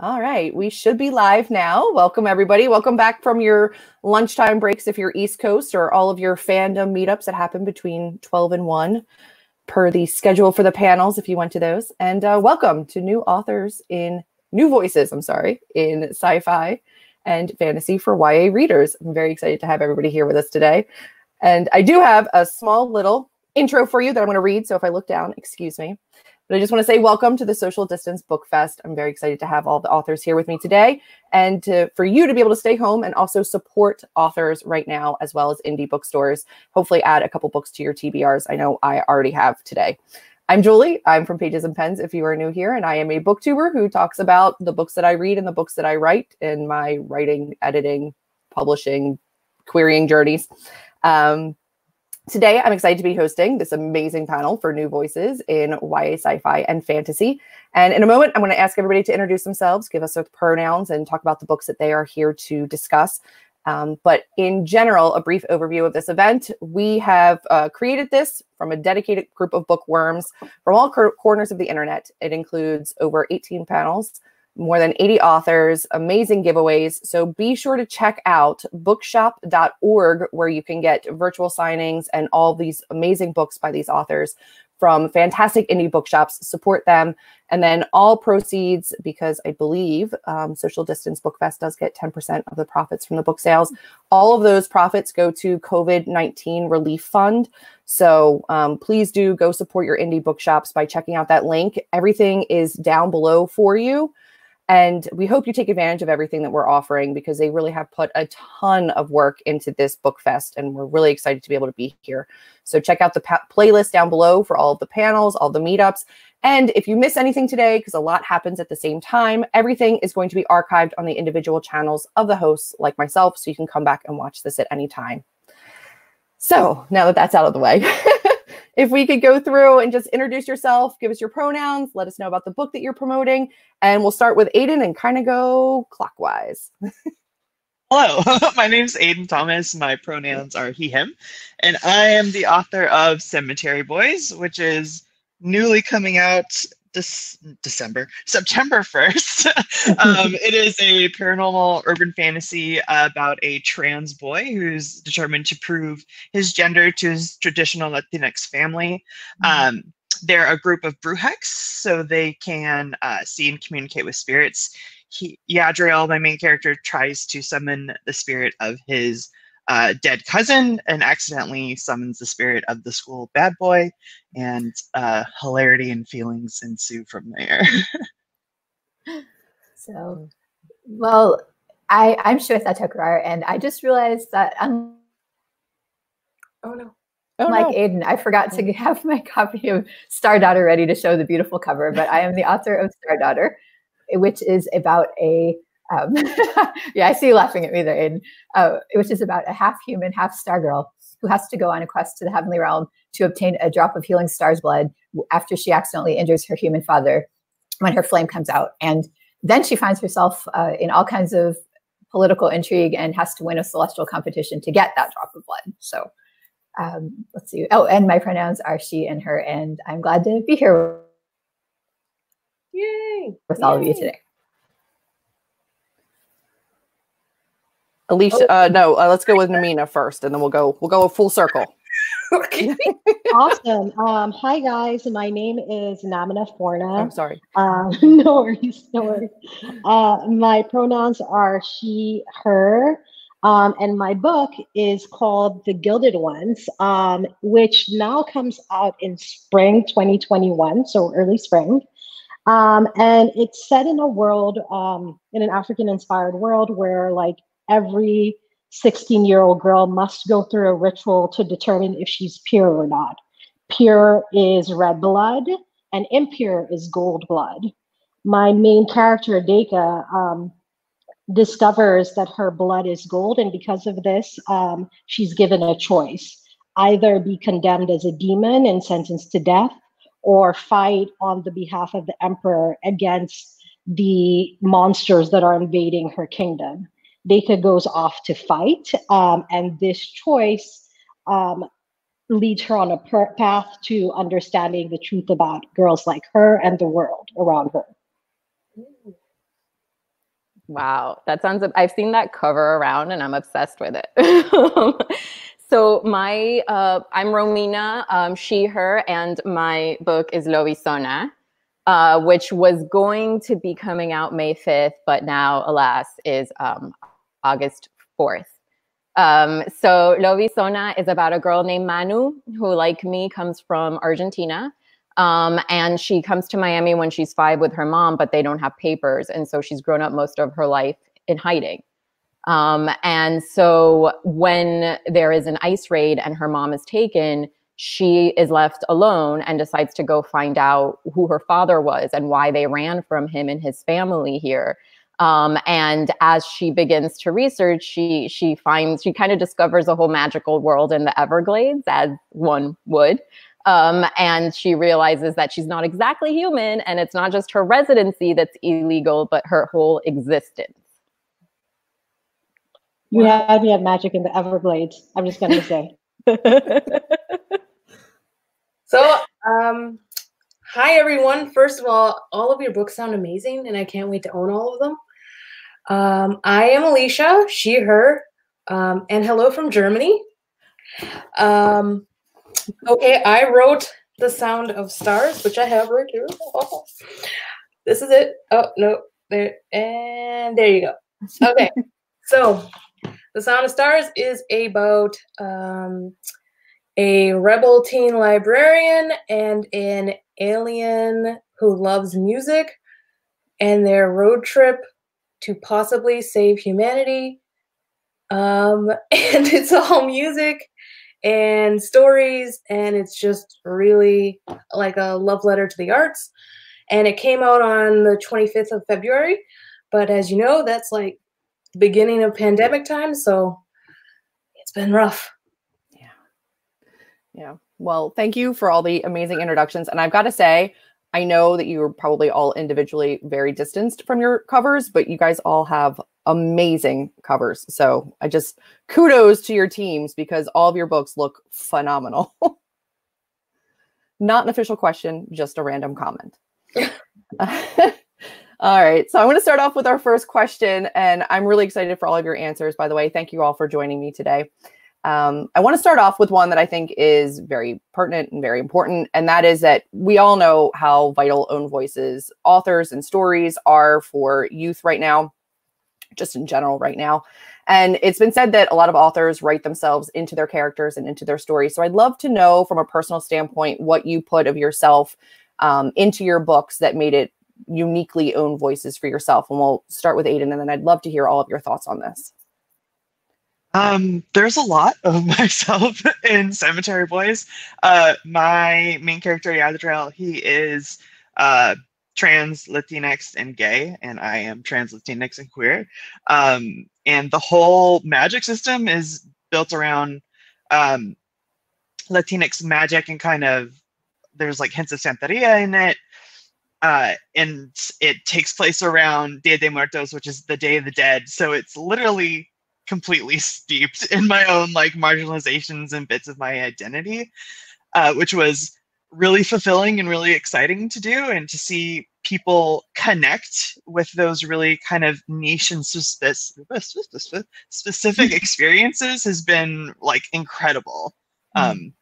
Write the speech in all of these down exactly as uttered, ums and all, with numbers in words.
All right, we should be live now. Welcome, everybody. Welcome back from your lunchtime breaks if you're East Coast, or all of your fandom meetups that happen between twelve and one per the schedule for the panels if you went to those. And uh, welcome to new authors in new voices, I'm sorry, in sci-fi and fantasy for Y A readers. I'm very excited to have everybody here with us today. And I do have a small little intro for you that I'm going to read. So if I look down, excuse me. But I just want to say welcome to the Social Distance Book Fest. I'm very excited to have all the authors here with me today, and to, for you to be able to stay home and also support authors right now, as well as indie bookstores. Hopefully add a couple books to your T B Rs. I know I already have today. I'm Julie. I'm from Pages and Pens, if you are new here, and I am a booktuber who talks about the books that I read and the books that I write in my writing, editing, publishing, querying journeys. Um, Today, I'm excited to be hosting this amazing panel for new voices in Y A sci-fi and fantasy. And in a moment, I'm going to ask everybody to introduce themselves, give us their pronouns, and talk about the books that they are here to discuss. Um, but in general, a brief overview of this event. We have uh, created this from a dedicated group of bookworms from all cor- corners of the internet. It includes over eighteen panels, more than eighty authors, amazing giveaways. So be sure to check out bookshop dot org, where you can get virtual signings and all these amazing books by these authors from fantastic indie bookshops. Support them. And then all proceeds, because I believe um, Social Distance Book Fest does get ten percent of the profits from the book sales. All of those profits go to COVID nineteen Relief Fund. So um, please do go support your indie bookshops by checking out that link. Everything is down below for you. And we hope you take advantage of everything that we're offering, because they really have put a ton of work into this book fest, and we're really excited to be able to be here. So check out the playlist down below for all of the panels, all the meetups. And if you miss anything today, because a lot happens at the same time, everything is going to be archived on the individual channels of the hosts like myself. So you can come back and watch this at any time. So now that that's out of the way, if we could go through and just introduce yourself, give us your pronouns, let us know about the book that you're promoting, and we'll start with Aiden and kind of go clockwise. Hello, my name's Aiden Thomas. My pronouns are he, him, and I am the author of Cemetery Boys, which is newly coming out this December, September first. um, it is a paranormal urban fantasy about a trans boy who's determined to prove his gender to his traditional Latinx family. Mm-hmm. Um, they're a group of brujas, so they can uh, see and communicate with spirits. He, Yadriel, my main character, tries to summon the spirit of his uh, dead cousin and accidentally summons the spirit of the school bad boy, and uh, hilarity and feelings ensue from there. So, well, I, I'm Shweta Thakrar, and I just realized that I'm, oh no. Oh, like no. Aiden, I forgot to have my copy of Star Daughter ready to show the beautiful cover, but I am the author of Star Daughter, which is about a, um, yeah, I see you laughing at me there, Aiden, uh, which is about a half-human, half-star girl who has to go on a quest to the heavenly realm to obtain a drop of healing star's blood after she accidentally injures her human father when her flame comes out. And then she finds herself uh, in all kinds of political intrigue and has to win a celestial competition to get that drop of blood. So Um, let's see. Oh, and my pronouns are she and her, and I'm glad to be here Yay. with Yay. all of you today. Alicia, oh. uh, no, uh, let's go with Namina first, and then we'll go. We'll go a full circle. Okay. Awesome. Um, hi guys, my name is Namina Forna. I'm sorry. Um, no worries. No worries. Uh, my pronouns are she, her. Um, and my book is called The Gilded Ones, um, which now comes out in spring twenty twenty-one, so early spring. Um, and it's set in a world, um, in an African-inspired world, where like every sixteen-year-old girl must go through a ritual to determine if she's pure or not. Pure is red blood, and impure is gold blood. My main character, Deka, um, discovers that her blood is gold, and because of this, um, she's given a choice: either be condemned as a demon and sentenced to death, or fight on the behalf of the emperor against the monsters that are invading her kingdom. Deka goes off to fight, um, and this choice um, leads her on a per path to understanding the truth about girls like her and the world around her. Wow, that sounds, I've seen that cover around and I'm obsessed with it. So my, uh, I'm Romina, um, she, her, and my book is Lobizona, uh, which was going to be coming out May fifth, but now, alas, is um, August fourth. Um, so Lobizona is about a girl named Manu, who, like me, comes from Argentina. Um, and she comes to Miami when she's five with her mom, but they don't have papers. And so she's grown up most of her life in hiding. Um, and so when there is an ICE raid and her mom is taken, she is left alone and decides to go find out who her father was and why they ran from him and his family here. Um, and as she begins to research, she, she finds, she kind of discovers a whole magical world in the Everglades, as one would. Um, and she realizes that she's not exactly human, and it's not just her residency that's illegal, but her whole existence. You had me at magic in the Everglades, I'm just going to say. So, um, hi, everyone. First of all, all of your books sound amazing, and I can't wait to own all of them. Um, I am Alechia, she, her, um, and hello from Germany. Um... Okay, I wrote The Sound of Stars, which I have right here. Oh, this is it. Oh, no. There, and there you go. Okay, so The Sound of Stars is about um, a rebel teen librarian and an alien who loves music and their road trip to possibly save humanity. Um, and it's all music and stories, and it's just really like a love letter to the arts. And it came out on the twenty-fifth of February, but as you know, that's like the beginning of pandemic time, so it's been rough. Yeah. Yeah. Well, thank you for all the amazing introductions. And I've got to say, I know that you were probably all individually very distanced from your covers, but you guys all have amazing covers. So I just kudos to your teams, because all of your books look phenomenal. Not an official question, just a random comment. All right. So I'm going to start off with our first question, and I'm really excited for all of your answers, by the way. Thank you all for joining me today. Um, I want to start off with one that I think is very pertinent and very important, and that is that we all know how vital own voices, authors, and stories are for youth right now, just in general right now. And it's been said that a lot of authors write themselves into their characters and into their stories. So I'd love to know from a personal standpoint what you put of yourself um, into your books that made it uniquely own voices for yourself. And we'll start with Aiden, and then I'd love to hear all of your thoughts on this. Um, there's a lot of myself in Cemetery Boys. Uh, my main character, Yadriel, he is uh, trans, Latinx, and gay, and I am trans, Latinx, and queer. Um, and the whole magic system is built around um, Latinx magic, and kind of there's like hints of Santeria in it. Uh, and it takes place around Dia de Muertos, which is the Day of the Dead. So it's literally completely steeped in my own like marginalizations and bits of my identity, uh, which was really fulfilling and really exciting to do, and to see people connect with those really kind of niche and specific experiences has been like incredible. Mm-hmm. Um,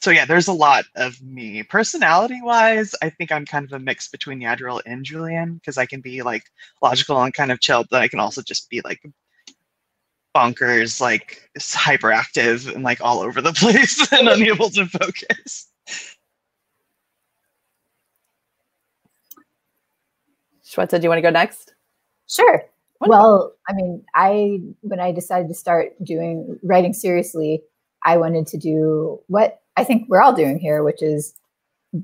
so yeah, there's a lot of me. Personality wise, I think I'm kind of a mix between Yadriel and Julian, because I can be like logical and kind of chill, but I can also just be like bonkers, like hyperactive and like all over the place and unable to focus. Shweta, do you want to go next? Sure. Wonderful. Well, I mean, I when I decided to start doing writing seriously, I wanted to do what I think we're all doing here, which is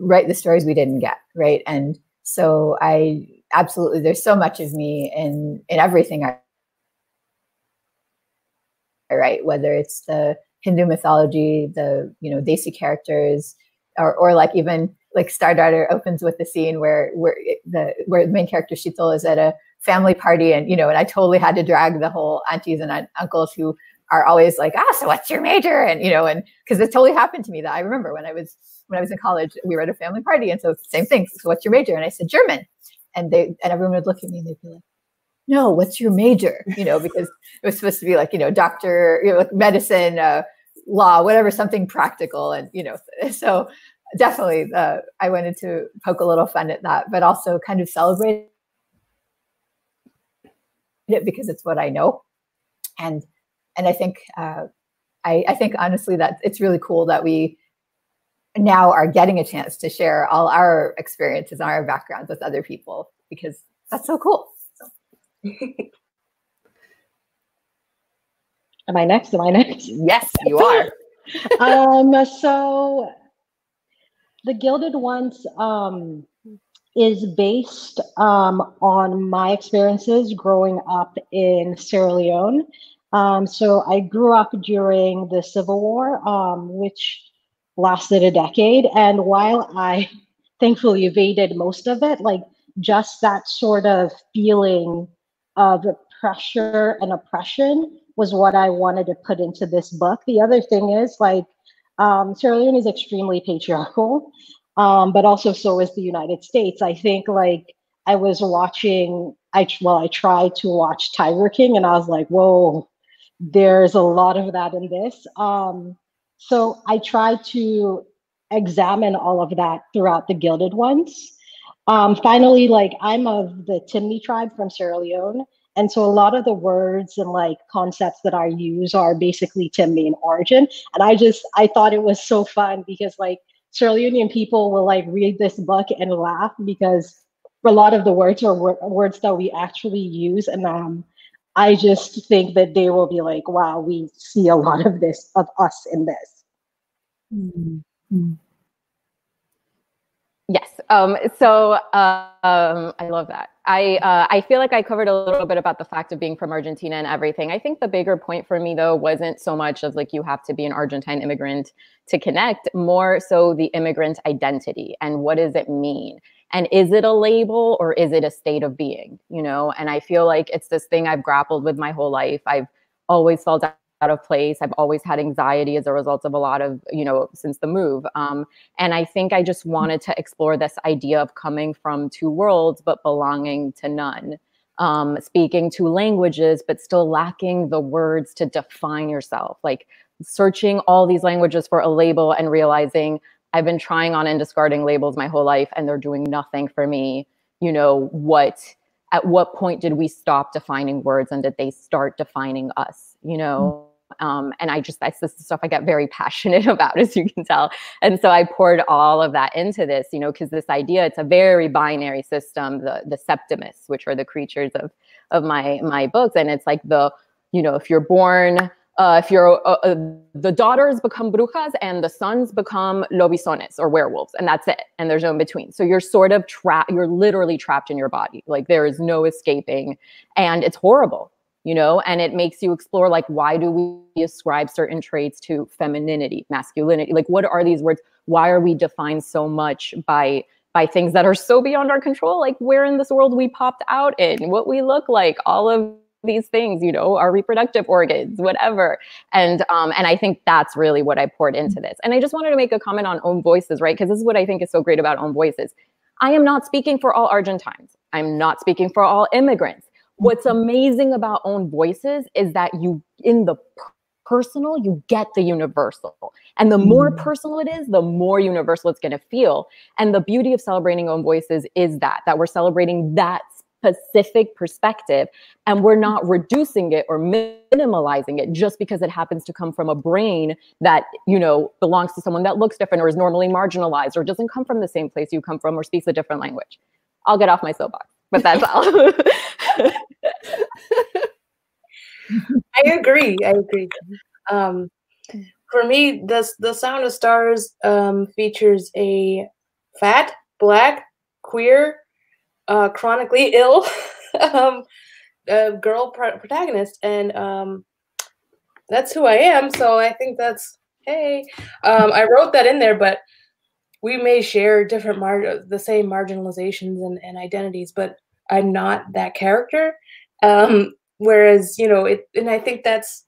write the stories we didn't get, right? And so I absolutely, there's so much of me in in everything I right, whether it's the Hindu mythology, the, you know, Desi characters, or, or like even like Star Daughter opens with the scene where where the where the main character Sheetal is at a family party, and you know, and I totally had to drag the whole aunties and aunt, uncles who are always like, ah, so what's your major? And you know, and because it totally happened to me that I remember when I was when I was in college, we were at a family party, and so same thing. So what's your major? And I said German, and they and everyone would look at me and they'd be like, no, what's your major? You know, because it was supposed to be like, you know, doctor, you know, like medicine, uh, law, whatever, something practical. And, you know, so definitely uh, I wanted to poke a little fun at that, but also kind of celebrate it because it's what I know. And, and I think, uh, I, I think honestly that it's really cool that we now are getting a chance to share all our experiences and our backgrounds with other people, because that's so cool. So. Am I next? Am I next? Yes, you are. um, so The Gilded Ones um, is based um, on my experiences growing up in Sierra Leone. Um, so I grew up during the Civil War, um, which lasted a decade. And while I thankfully evaded most of it, like just that sort of feeling of pressure and oppression was what I wanted to put into this book. The other thing is, like, um, Sierra Leone is extremely patriarchal, um, but also so is the United States. I think, like, I was watching, I well, I tried to watch Tiger King, and I was like, whoa, there's a lot of that in this. Um, so I tried to examine all of that throughout The Gilded Ones. Um, finally, like, I'm of the Timne tribe from Sierra Leone. And so a lot of the words and like concepts that I use are basically Timne in origin. And I just, I thought it was so fun because like Sierra Leonean people will like read this book and laugh because a lot of the words are wor words that we actually use. And um, I just think that they will be like, wow, we see a lot of this, of us in this. Mm-hmm. Yes. Um, so uh, um, I love that. I, uh, I feel like I covered a little bit about the fact of being from Argentina and everything. I think the bigger point for me, though, wasn't so much of like you have to be an Argentine immigrant to connect, more so the immigrant identity and what does it mean? And is it a label or is it a state of being? You know, and I feel like it's this thing I've grappled with my whole life. I've always felt out of place. I've always had anxiety as a result of a lot of, you know, since the move. Um, and I think I just wanted to explore this idea of coming from two worlds, but belonging to none, um, speaking two languages, but still lacking the words to define yourself, like searching all these languages for a label and realizing I've been trying on and discarding labels my whole life and they're doing nothing for me. You know, what, at what point did we stop defining words and did they start defining us, you know? Um, and I just, that's the stuff I get very passionate about, as you can tell. And so I poured all of that into this, you know, because this idea, it's a very binary system, the the Septimus, which are the creatures of, of my, my books. And it's like the, you know, if you're born, uh, if you're, uh, uh, the daughters become brujas and the sons become lobisones or werewolves, and that's it. And there's no in between. So you're sort of trapped, you're literally trapped in your body. Like there is no escaping and it's horrible. You know, and it makes you explore, like, why do we ascribe certain traits to femininity, masculinity? Like, what are these words? Why are we defined so much by by things that are so beyond our control? Like, where in this world we popped out in, what we look like, all of these things, you know, our reproductive organs, whatever. And um, and I think that's really what I poured into this. And I just wanted to make a comment on Own Voices, right? Because this is what I think is so great about Own Voices. I am not speaking for all Argentines. I'm not speaking for all immigrants. What's amazing about Own Voices is that you, in the personal, you get the universal. And the more personal it is, the more universal it's going to feel. And the beauty of celebrating Own Voices is that, that we're celebrating that specific perspective and we're not reducing it or minimalizing it just because it happens to come from a brain that, you know, belongs to someone that looks different or is normally marginalized or doesn't come from the same place you come from or speaks a different language. I'll get off my soapbox, but that's all. I agree. I agree. Um, for me, the the Sound of Stars um, features a fat, black, queer, uh, chronically ill um, uh, girl pr protagonist, and um, that's who I am. So I think that's hey. Um, I wrote that in there, but we may share different mar the same marginalizations and, and identities, but I'm not that character. Um, whereas, you know, it, and I think that's,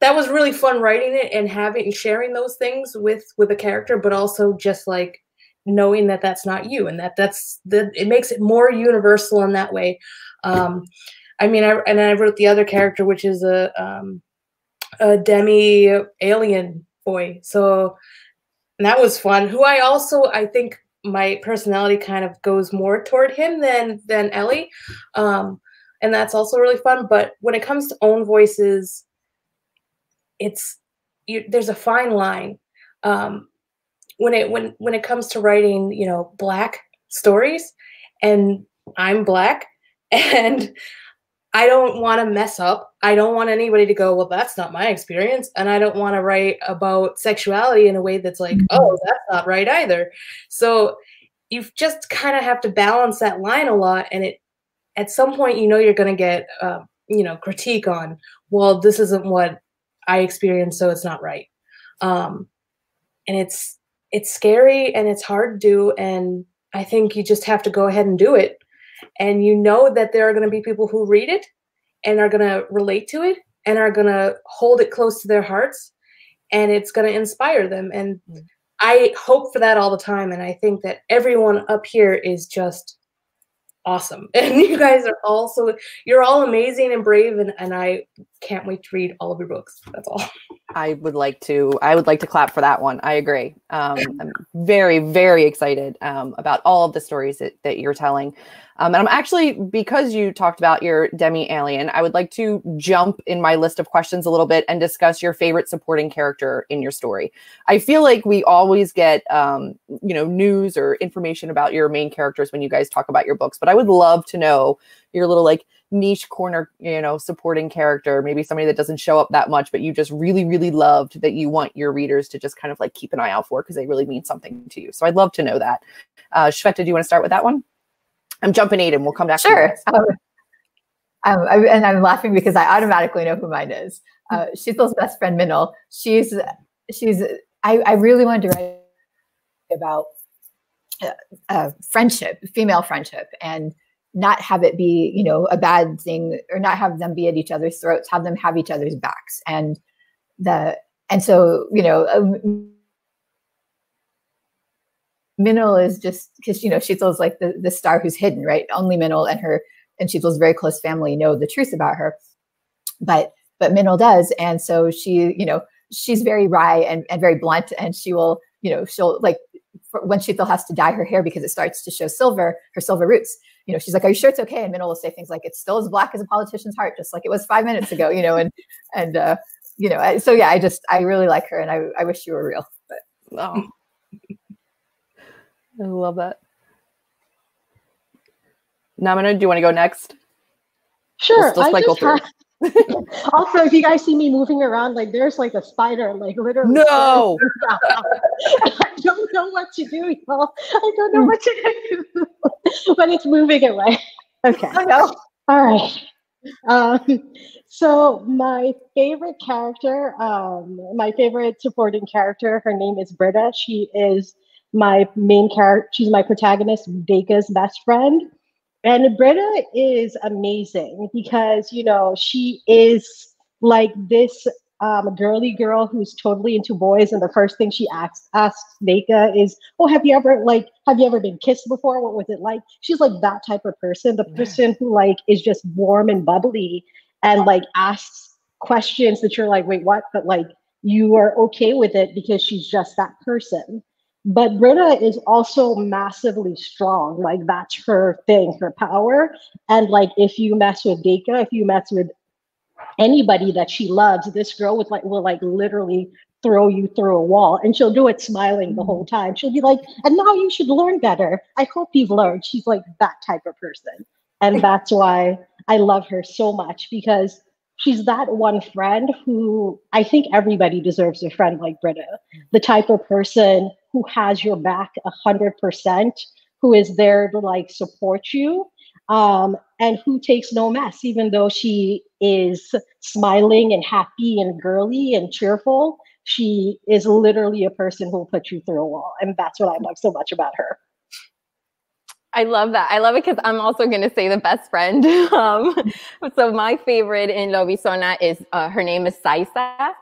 that was really fun writing it and having and sharing those things with, with a character, but also just like knowing that that's not you and that that's, that it makes it more universal in that way. Um, I mean, I and I wrote the other character, which is a um, a demi alien boy. So, and that was fun. Who I also I think my personality kind of goes more toward him than than Ellie, um, and that's also really fun. But when it comes to own voices, it's you, there's a fine line. Um, when it when when it comes to writing, you know, Black stories, and I'm Black, and I don't want to mess up. I don't want anybody to go, well, that's not my experience. And I don't want to write about sexuality in a way that's like, oh, that's not right either. So you just kind of have to balance that line a lot. And it, at some point, you know, you're going to get, uh, you know, critique on, well, this isn't what I experienced, so it's not right. Um, and it's, it's scary and it's hard to do. And I think you just have to go ahead and do it. And you know that there are going to be people who read it and are going to relate to it and are going to hold it close to their hearts, and it's going to inspire them. And mm. I hope for that all the time. And I think that everyone up here is just awesome. And you guys are all so, you're all amazing and brave. And, and I can't wait to read all of your books. That's all. I would like to, I would like to clap for that one. I agree. Um, I'm very, very excited um, about all of the stories that, that you're telling. Um, and I'm actually, because you talked about your demi-alien, I would like to jump in my list of questions a little bit and discuss your favorite supporting character in your story. I feel like we always get, um, you know, news or information about your main characters when you guys talk about your books, but I would love to know your little like niche corner, you know, supporting character, maybe somebody that doesn't show up that much, but you just really, really loved that you want your readers to just kind of like keep an eye out for because they really mean something to you. So I'd love to know that. Uh, Shweta, do you want to start with that one? I'm jumping Aiden. We'll come back. Sure. To um, um, I, and I'm laughing because I automatically know who mine is. Uh, Sheetal's best friend, Minal. She's, she's, I, I really wanted to write about uh, uh, friendship, female friendship, and not have it be, you know, a bad thing, or not have them be at each other's throats, have them have each other's backs. And the, and so, you know, um, Minal is just because, you know, Sheetal's like the, the star who's hidden, right? Only Minal and her and Sheetal's very close family know the truth about her, but but Minal does, and so she, you know, she's very wry and, and very blunt, and she will, you know, she'll like for, when Sheetal has to dye her hair because it starts to show silver, her silver roots. You know, she's like, "Are you sure it's okay?" And Minal will say things like, "It's still as black as a politician's heart, just like it was five minutes ago," you know, and and uh, you know, so yeah, I just I really like her, and I I wish you were real, but oh. I love that. Namina, do you want to go next? Sure. We'll I just have... Also, if you guys see me moving around, like there's like a spider, like literally. No. I don't know what to do, y'all. I don't know what to do, but it's moving away. Okay. I know. All right. Um, so my favorite character, um, my favorite supporting character, her name is Britta. She is my main character, she's my protagonist, Deka's best friend. And Britta is amazing because, you know, she is like this um, girly girl who's totally into boys. And the first thing she asks, asks Deka is, oh, have you ever like, have you ever been kissed before? What was it like? She's like that type of person, the person who like is just warm and bubbly and like asks questions that you're like, wait, what? But like, you are okay with it because she's just that person. But Britta is also massively strong. Like that's her thing, her power. And like, if you mess with Deka, if you mess with anybody that she loves, this girl would like, will like literally throw you through a wall, and she'll do it smiling the whole time. She'll be like, and now you should learn better. I hope you've learned. She's like that type of person. And that's why I love her so much, because she's that one friend who I think everybody deserves a friend like Britta, the type of person who has your back one hundred percent, who is there to like support you, um, and who takes no mess, even though she is smiling and happy and girly and cheerful. She is literally a person who will put you through a wall. And that's what I love so much about her. I love that. I love it because I'm also going to say the best friend. Um, so my favorite in Lobizona is uh, her name is Saisa.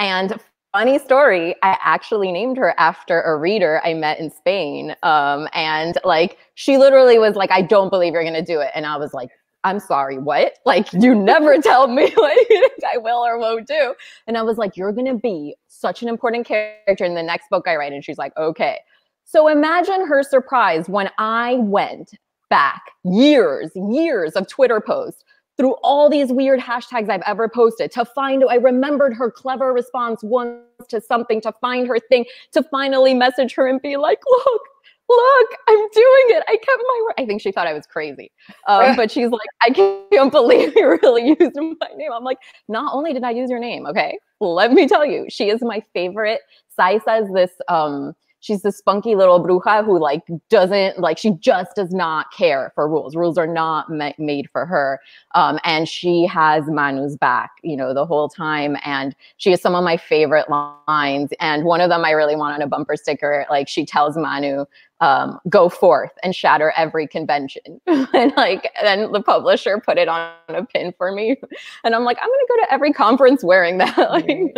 And funny story, I actually named her after a reader I met in Spain. Um, and like she literally was like, I don't believe you're going to do it. And I was like, I'm sorry, what? Like, you never tell me what I will or won't do. And I was like, you're going to be such an important character in the next book I write. And she's like, okay. So imagine her surprise when I went back years, years of Twitter posts through all these weird hashtags I've ever posted to find, I remembered her clever response once to something, to find her thing, to finally message her and be like, look, look, I'm doing it. I kept my word. I think she thought I was crazy. Um, but she's like, I can't believe you really used my name. I'm like, not only did I use your name, okay? Let me tell you, she is my favorite. Sai says this, um, she's this spunky little bruja who like doesn't, like she just does not care for rules. Rules are not ma made for her. Um, and she has Manu's back, you know, the whole time. And she has some of my favorite lines. And one of them I really want on a bumper sticker. Like she tells Manu, Um, go forth and shatter every convention. And like, then the publisher put it on a pin for me. And I'm like, I'm going to go to every conference wearing that. Like,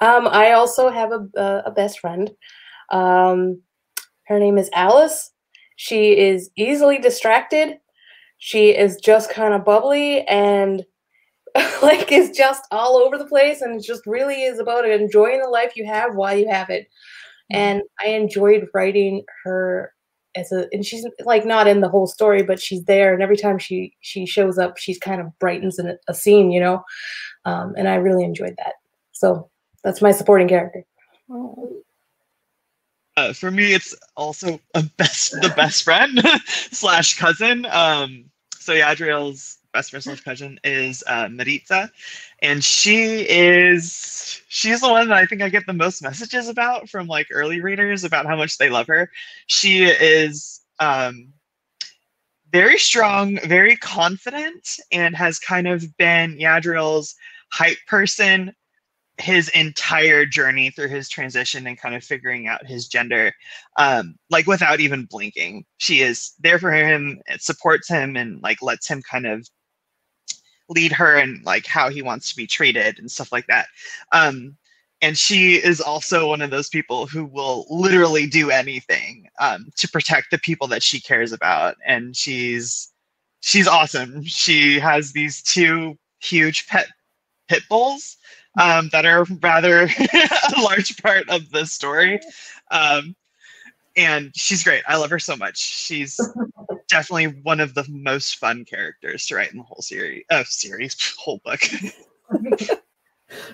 um, I also have a, uh, a best friend. Um, her name is Alice. She is easily distracted. She is just kind of bubbly and like is just all over the place, and it just really is about enjoying the life you have while you have it. And I enjoyed writing her as a, and she's like not in the whole story, but she's there, and every time she she shows up, she's kind of brightens in a scene, you know. Um, and I really enjoyed that. So that's my supporting character. Oh. Uh, for me, it's also a best the best friend slash cousin. Um, so Yadriel's best personal cousin is uh, Maritza, and she is she's the one that I think I get the most messages about from like early readers about how much they love her. She is um, very strong, very confident, and has kind of been Yadriel's hype person his entire journey through his transition and kind of figuring out his gender, um, like without even blinking. She is there for him, it supports him, and like lets him kind of lead her and like how he wants to be treated and stuff like that. Um, and she is also one of those people who will literally do anything um, to protect the people that she cares about. And she's she's awesome. She has these two huge pet pit bulls um, that are rather a large part of the story. Um, and she's great. I love her so much. She's definitely one of the most fun characters to write in the whole series, oh, series, whole book.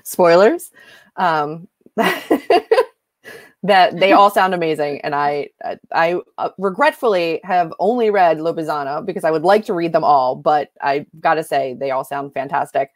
Spoilers. Um, that they all sound amazing. And I, I, I uh, regretfully have only read Lobizona because I would like to read them all, but I gotta say they all sound fantastic.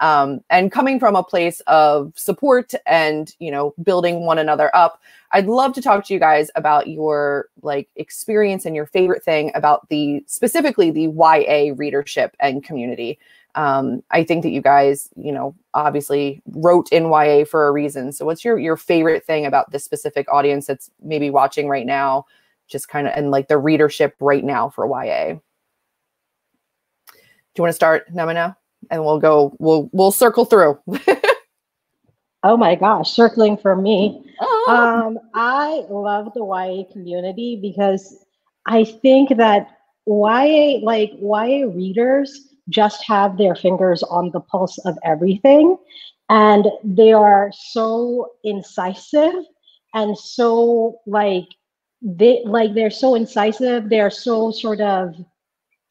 Um, and coming from a place of support and, you know, building one another up, I'd love to talk to you guys about your like experience and your favorite thing about the specifically the Y A readership and community. Um, I think that you guys, you know, obviously wrote in Y A for a reason. So what's your, your favorite thing about this specific audience that's maybe watching right now, just kind of, and like the readership right now for Y A? Do you want to start, Namina? And we'll go, we'll, we'll circle through. Oh my gosh, circling for me. Oh. Um, I love the Y A community because I think that Y A, like Y A readers just have their fingers on the pulse of everything. And they are so incisive and so like, they, like they're so incisive. They're so sort of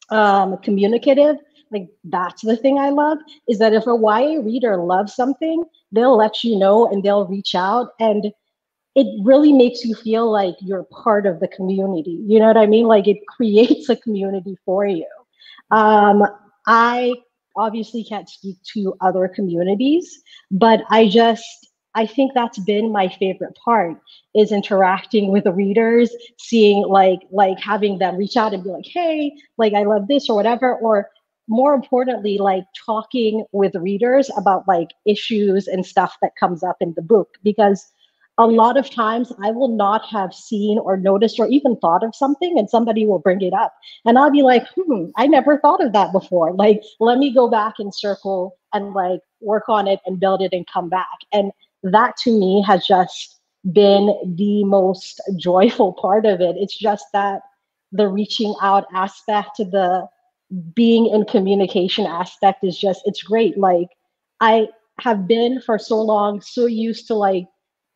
um, communicative. Like that's the thing I love, is that if a Y A reader loves something, they'll let you know and they'll reach out, and it really makes you feel like you're part of the community. You know what I mean? Like it creates a community for you. Um, I obviously can't speak to other communities, but I just, I think that's been my favorite part, is interacting with the readers, seeing like, like having them reach out and be like, hey, like I love this or whatever, or more importantly, like talking with readers about like issues and stuff that comes up in the book, because a lot of times I will not have seen or noticed or even thought of something, and somebody will bring it up and I'll be like, hmm, I never thought of that before. Like, let me go back and circle and like work on it and build it and come back. And that to me has just been the most joyful part of it. It's just that the reaching out aspect to the being in communication aspect is just, it's great. Like, I have been for so long so used to like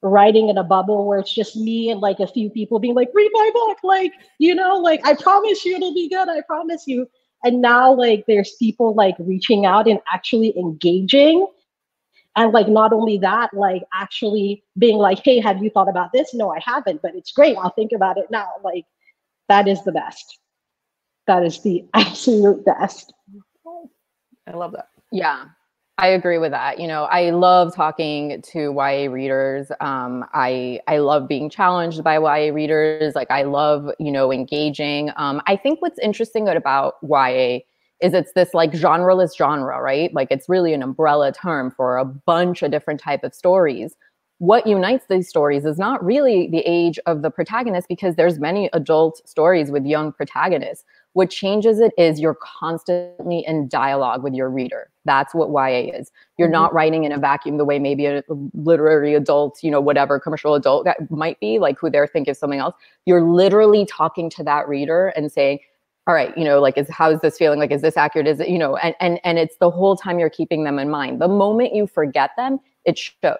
writing in a bubble where it's just me and like a few people being like, read my book, like, you know, like, I promise you it'll be good, I promise you. And now like there's people like reaching out and actually engaging. And like, not only that, like actually being like, hey, have you thought about this? No, I haven't, but it's great, I'll think about it now. Like, that is the best. That is the absolute best. I love that. Yeah, I agree with that. You know, I love talking to Y A readers. Um, I, I love being challenged by Y A readers. Like, I love, you know, engaging. Um, I think what's interesting about Y A is it's this like genreless genre, right? Like, it's really an umbrella term for a bunch of different type of stories. What unites these stories is not really the age of the protagonist, because there's many adult stories with young protagonists. What changes it is you're constantly in dialogue with your reader. That's what Y A is. You're not writing in a vacuum the way maybe a literary adult, you know, whatever commercial adult that might be, like who they're thinking of something else. You're literally talking to that reader and saying, all right, you know, like, is, how is this feeling? Like, is this accurate? Is it, you know, and, and, and it's the whole time you're keeping them in mind. The moment you forget them, it shows,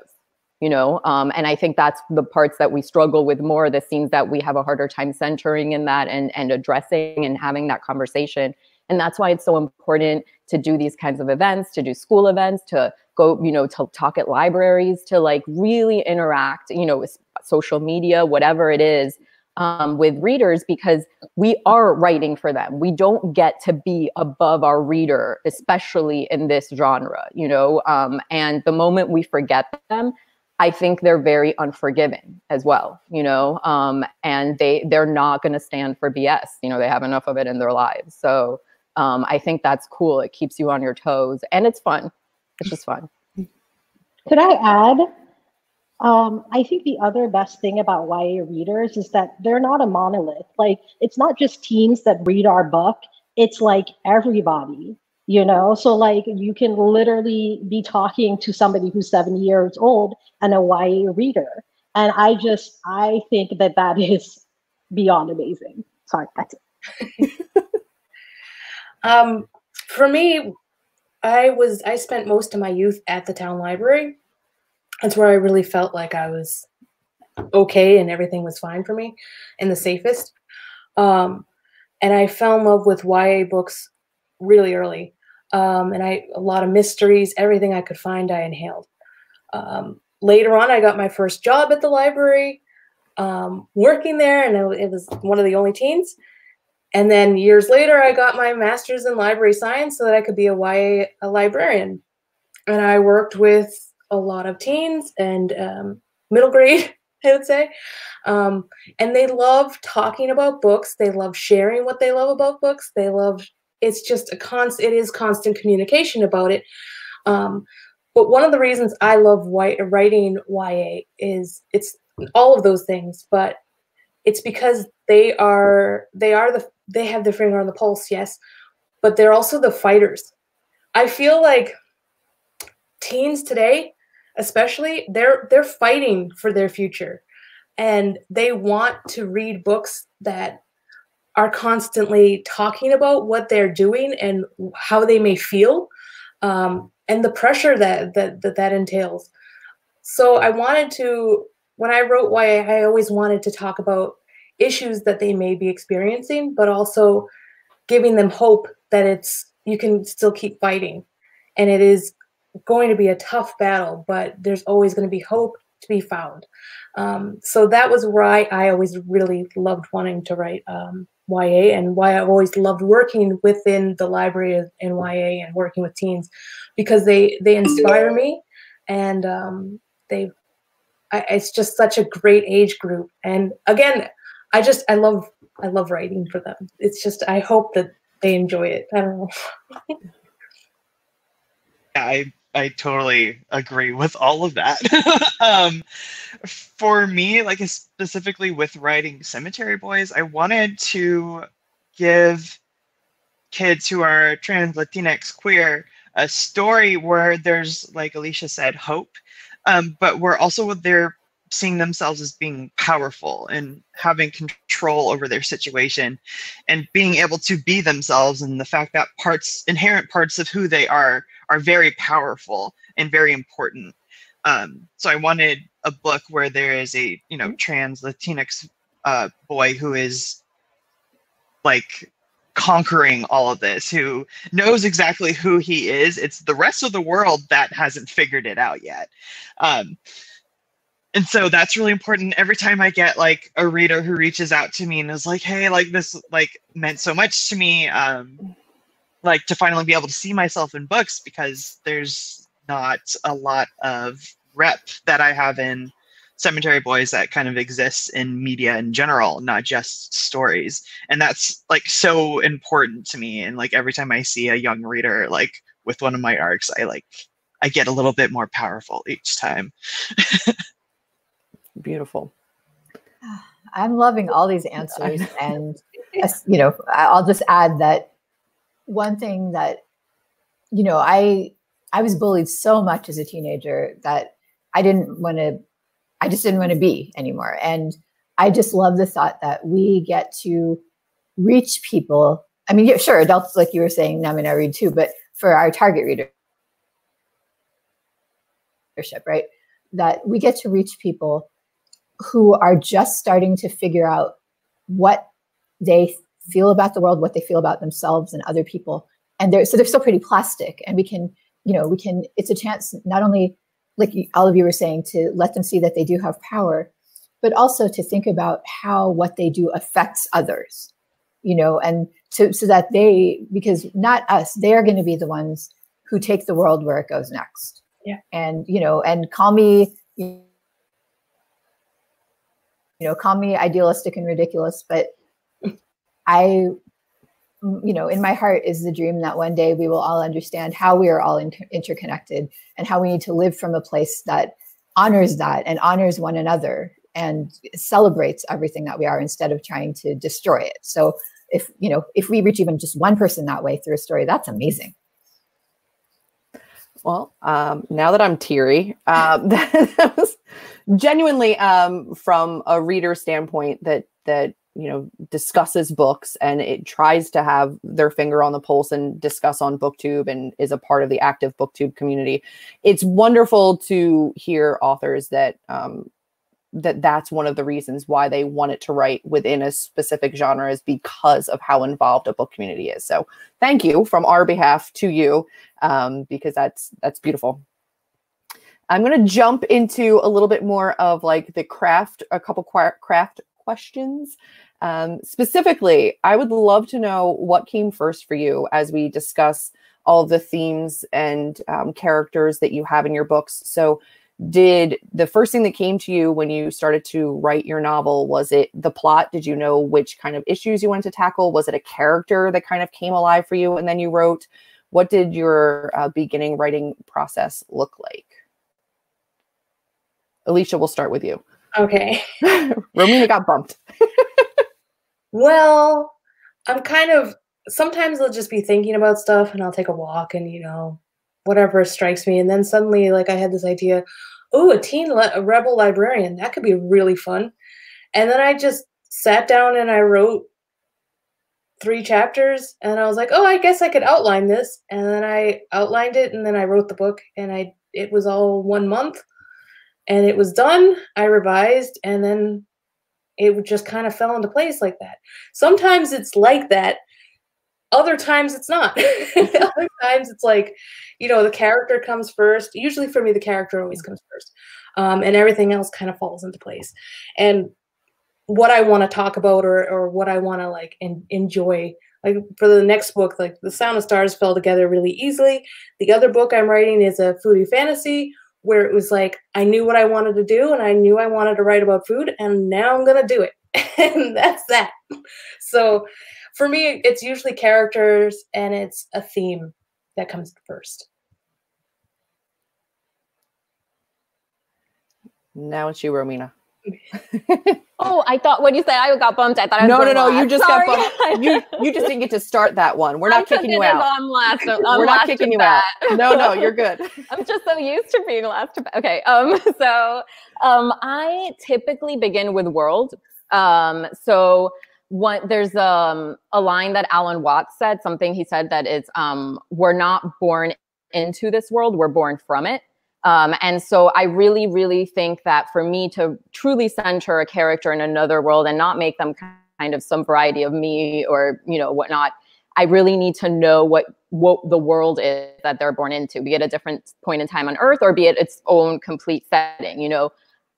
you know? Um, and I think that's the parts that we struggle with more, the scenes that we have a harder time centering in that and, and addressing and having that conversation. And that's why it's so important to do these kinds of events, to do school events, to go, you know, to talk at libraries, to like really interact, you know, with social media, whatever it is. Um, with readers, because we are writing for them. We don't get to be above our reader, especially in this genre, you know, um, and the moment we forget them, I think they're very unforgiving as well, you know, um, and they, they're not going to stand for B S, you know, they have enough of it in their lives. So um, I think that's cool. It keeps you on your toes and it's fun. It's just fun. Could I add? Um, I think the other best thing about Y A readers is that they're not a monolith. Like, it's not just teens that read our book. It's like everybody, you know? So like, you can literally be talking to somebody who's seventy years old and a Y A reader. And I just, I think that that is beyond amazing. Sorry, that's it. um, for me, I was, I spent most of my youth at the town library. That's where I really felt like I was okay and everything was fine for me and the safest. Um, and I fell in love with Y A books really early. Um, and I, a lot of mysteries, everything I could find, I inhaled. Um, later on, I got my first job at the library, um, working there, and I, it was one of the only teens. And then years later, I got my master's in library science so that I could be a Y A a librarian. And I worked with a lot of teens and um, middle grade, I would say. Um, and they love talking about books. They love sharing what they love about books. They love, it's just a constant, it is constant communication about it. Um, but one of the reasons I love y writing Y A is it's all of those things, but it's because they are, they are the, they have their finger on the pulse, yes, but they're also the fighters. I feel like teens today, especially, they're they're fighting for their future, and they want to read books that are constantly talking about what they're doing and how they may feel, um, and the pressure that, that that that entails. So I wanted to, when I wrote Y A, I always wanted to talk about issues that they may be experiencing, but also giving them hope that it's, you can still keep fighting, and it is going to be a tough battle, but there's always going to be hope to be found. Um, so that was why I always really loved wanting to write um, Y A, and why I've always loved working within the library in Y A and working with teens, because they, they inspire me, and um, they, I, it's just such a great age group. And again, I just, I love, I love writing for them. It's just, I hope that they enjoy it. I don't know. Yeah, I, I totally agree with all of that. um, for me, like specifically with writing Cemetery Boys, I wanted to give kids who are trans, Latinx, queer, a story where there's, like Alechia said, hope, um, but where also they're seeing themselves as being powerful and having control over their situation and being able to be themselves, and the fact that parts, inherent parts of who they are, are very powerful and very important. Um, so I wanted a book where there is a, you know, trans Latinx uh, boy who is like conquering all of this, who knows exactly who he is. It's the rest of the world that hasn't figured it out yet. Um, and so that's really important. Every time I get like a reader who reaches out to me and is like, hey, like this like meant so much to me, um, like to finally be able to see myself in books, because there's not a lot of rep that I have in Cemetery Boys that kind of exists in media in general, not just stories. And that's like so important to me. And like every time I see a young reader like with one of my arcs, I like I get a little bit more powerful each time. Beautiful. I'm loving all these answers. And you know, I'll just add that one thing that, you know, I I was bullied so much as a teenager that I didn't want to I just didn't want to be anymore. And I just love the thought that we get to reach people. I mean, yeah, sure, adults, like you were saying, Namina read too, but for our target readership, right? That we get to reach people who are just starting to figure out what they feel about the world, what they feel about themselves and other people. And they're, so they're still pretty plastic, and we can, you know, we can, it's a chance not only, like all of you were saying, to let them see that they do have power, but also to think about how what they do affects others, you know, and to, so that they, because not us, they are going to be the ones who take the world where it goes next. Yeah. And, you know, and call me, you know, call me idealistic and ridiculous, but I, you know, in my heart is the dream that one day we will all understand how we are all in interconnected and how we need to live from a place that honors that and honors one another and celebrates everything that we are instead of trying to destroy it. So if, you know, if we reach even just one person that way through a story, that's amazing. Well, um, now that I'm teary, um, that was genuinely um, from a reader standpoint that, that, you know, discusses books and it tries to have their finger on the pulse and discuss on BookTube and is a part of the active BookTube community. It's wonderful to hear authors that, um, that that's one of the reasons why they wanted to write within a specific genre is because of how involved a book community is. So thank you from our behalf to you, um, because that's, that's beautiful. I'm going to jump into a little bit more of like the craft, a couple craft questions. Um, specifically, I would love to know what came first for you as we discuss all the themes and um, characters that you have in your books. So did the first thing that came to you when you started to write your novel, was it the plot? Did you know which kind of issues you wanted to tackle? Was it a character that kind of came alive for you and then you wrote? What did your uh, beginning writing process look like? Alechia, we'll start with you. Okay. Romina got bumped. Well, I'm kind of, sometimes I'll just be thinking about stuff and I'll take a walk and, you know, whatever strikes me. And then suddenly, like, I had this idea, oh, a teen a rebel librarian, that could be really fun. And then I just sat down and I wrote three chapters and I was like, oh, I guess I could outline this. And then I outlined it and then I wrote the book and I it was all one month. And it was done, I revised, and then it just kind of fell into place like that. Sometimes it's like that. Other times it's not. Other times it's like, you know, the character comes first. Usually for me, the character always comes first. Um, and everything else kind of falls into place. And what I want to talk about or, or what I want to, like, en- enjoy. Like, for the next book, like, The Sound of Stars fell together really easily. The other book I'm writing is a foodie fantasy, where it was like, I knew what I wanted to do and I knew I wanted to write about food and now I'm gonna do it. And that's that. So for me, it's usually characters and it's a theme that comes first. Now it's you, Romina. Oh, I thought when you said I got bumped, I thought I was no, no, no. Last. You just Sorry. got bumped. You you just didn't get to start that one. We're not I'm kicking you out. I'm last, I'm We're not last kicking you that. out. No, no, you're good. I'm just so used to being last. To okay. Um. So, um, I typically begin with world. Um. So. One, there's um, a line that Alan Watts said, something he said that it's, um, we're not born into this world, we're born from it. Um, and so I really, really think that for me to truly center a character in another world and not make them kind of some variety of me or, you know, whatnot, I really need to know what, what the world is that they're born into, be it a different point in time on Earth or be it its own complete setting, you know.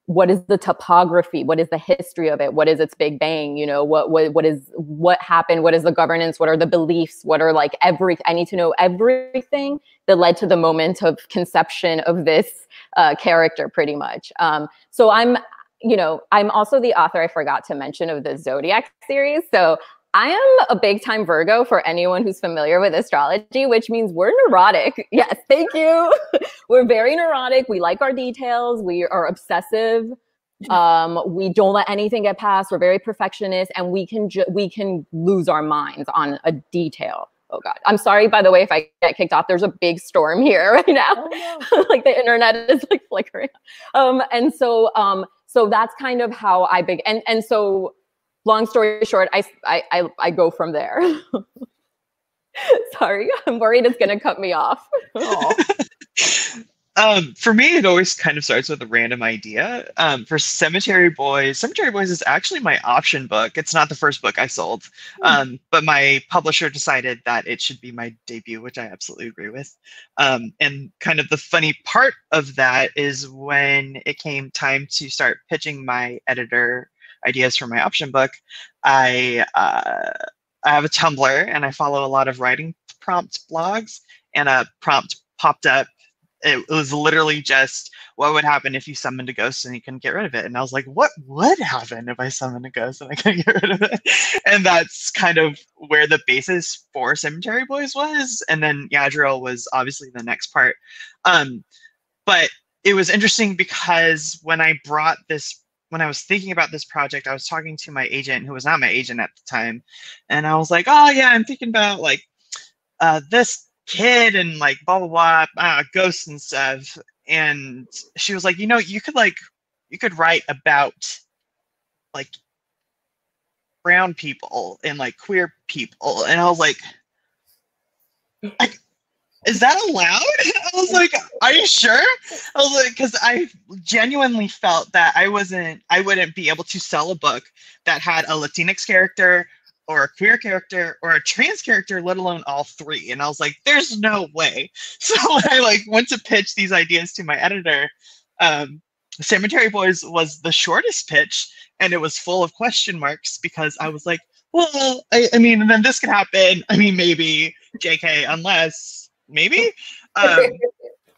What is the topography? What is the history of it? What is its Big Bang? You know, what what what is what happened? What is the governance? What are the beliefs? What are like every? I need to know everything that led to the moment of conception of this uh, character, pretty much. Um, so I'm, you know, I'm also the author. I forgot to mention of the Zodiac series. So I am a big time Virgo for anyone who's familiar with astrology, which means we're neurotic. Yes, thank you. We're very neurotic. We like our details. We are obsessive. Um, we don't let anything get past. We're very perfectionist, and we can ju- we can lose our minds on a detail. Oh God, I'm sorry, by the way, if I get kicked off, there's a big storm here right now. Oh, no. Like the internet is like flickering. Um, and so, um, so that's kind of how I big, and, and so, long story short, I, I, I go from there. Sorry, I'm worried it's going to cut me off. um, for me, it always kind of starts with a random idea. Um, for Cemetery Boys, Cemetery Boys is actually my option book. It's not the first book I sold, um, but my publisher decided that it should be my debut, which I absolutely agree with. Um, and kind of the funny part of that is when it came time to start pitching my editor ideas for my option book, I uh, I have a Tumblr and I follow a lot of writing prompt blogs, and a prompt popped up. It was literally just, what would happen if you summoned a ghost and you couldn't get rid of it? And I was like, what would happen if I summoned a ghost and I couldn't get rid of it? And that's kind of where the basis for Cemetery Boys was. And then Yadriel was obviously the next part. Um, but it was interesting because when I brought this when I was thinking about this project, I was talking to my agent, who was not my agent at the time. And I was like, oh yeah, I'm thinking about like uh, this kid and like blah, blah, blah, uh, ghosts and stuff. And she was like, you know, you could like, you could write about like brown people and like queer people. And I was like, I, is that allowed? I was like, are you sure? I was like, because I genuinely felt that I wasn't, I wouldn't be able to sell a book that had a Latinx character or a queer character or a trans character, let alone all three. And I was like, there's no way. So when I like went to pitch these ideas to my editor, um, Cemetery Boys was the shortest pitch, and it was full of question marks because I was like, well, I, I mean, and then this could happen. I mean, maybe, J K, unless... Maybe um,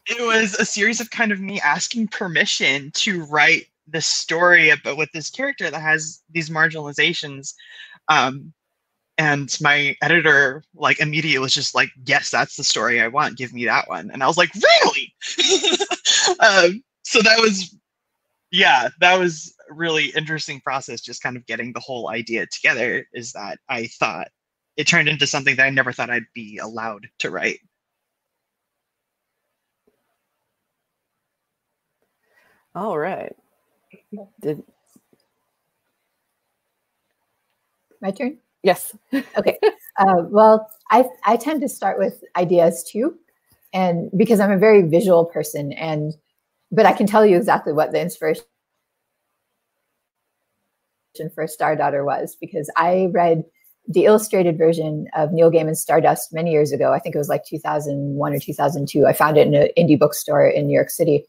it was a series of kind of me asking permission to write the story, but with this character that has these marginalizations. Um, and my editor, like, immediately was just like, "Yes, that's the story I want. Give me that one." And I was like, "Really?" um, so that was, yeah, that was a really interesting process. Just kind of getting the whole idea together. Is that I thought it turned into something that I never thought I'd be allowed to write. All right. Did... My turn? Yes. Okay. Uh, well, I, I tend to start with ideas too, and because I'm a very visual person, and but I can tell you exactly what the inspiration for Star Daughter was, because I read the illustrated version of Neil Gaiman's Stardust many years ago. I think it was like two thousand one or two thousand two. I found it in an indie bookstore in New York City.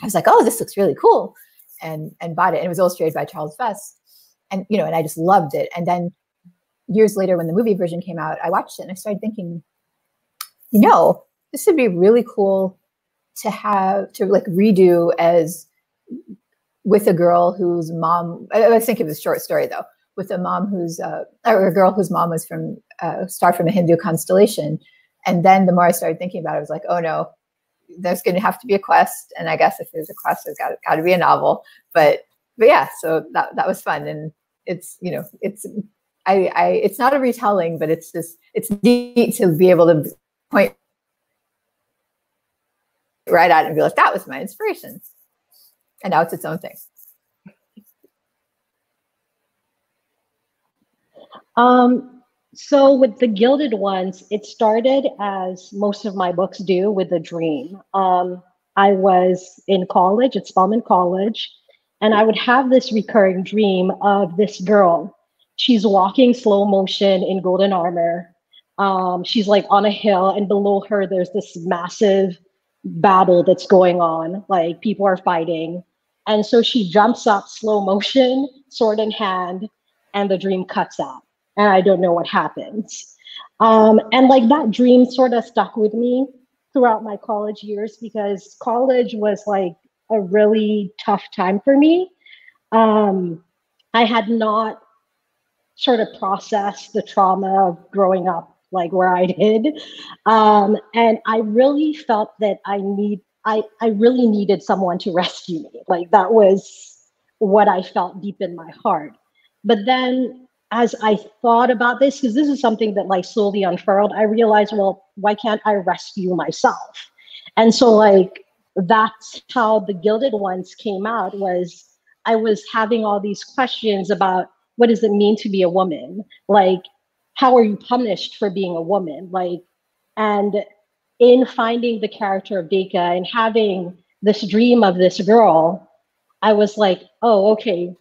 I was like, oh, this looks really cool, and and bought it. And it was illustrated by Charles Vess. And, you know, and I just loved it. And then years later, when the movie version came out, I watched it and I started thinking, you know, this would be really cool to have, to like redo as with a girl whose mom, I was thinking of a short story though, with a mom who's, uh, or a girl whose mom was from, uh, star from a Hindu constellation. And then the more I started thinking about it, I was like, oh no, there's going to have to be a quest. And I guess if there's a quest, there's got, got to be a novel. But but yeah, so that that was fun, and it's, you know, it's I, I it's not a retelling, but it's just it's neat to be able to point right at it and be like, that was my inspiration, and now it's its own thing. Um, so with The Gilded Ones, it started as most of my books do, with a dream. Um, I was in college, at Spelman College, and I would have this recurring dream of this girl. She's walking slow motion in golden armor. Um, she's like on a hill, and below her, there's this massive battle that's going on. Like, people are fighting. And so she jumps up slow motion, sword in hand, and the dream cuts out. And I don't know what happens. Um, and like that dream sort of stuck with me throughout my college years, because college was like a really tough time for me. Um, I had not sort of processed the trauma of growing up like where I did. Um, and I really felt that I need, I, I really needed someone to rescue me. Like, that was what I felt deep in my heart. But then, as I thought about this, because this is something that like slowly unfurled, I realized, well, why can't I rescue myself? And so like, that's how The Gilded Ones came out. Was I was having all these questions about, what does it mean to be a woman? Like, how are you punished for being a woman? Like, and in finding the character of Deka and having this dream of this girl, I was like, oh, okay.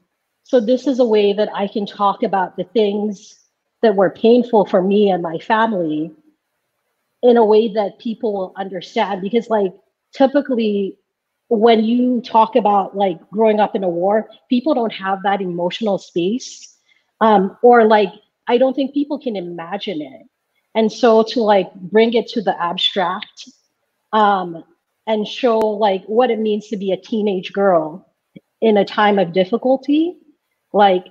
So this is a way that I can talk about the things that were painful for me and my family in a way that people will understand. Because like, typically when you talk about like growing up in a war, people don't have that emotional space, um, or like, I don't think people can imagine it. And so to like bring it to the abstract, um, and show like what it means to be a teenage girl in a time of difficulty, like,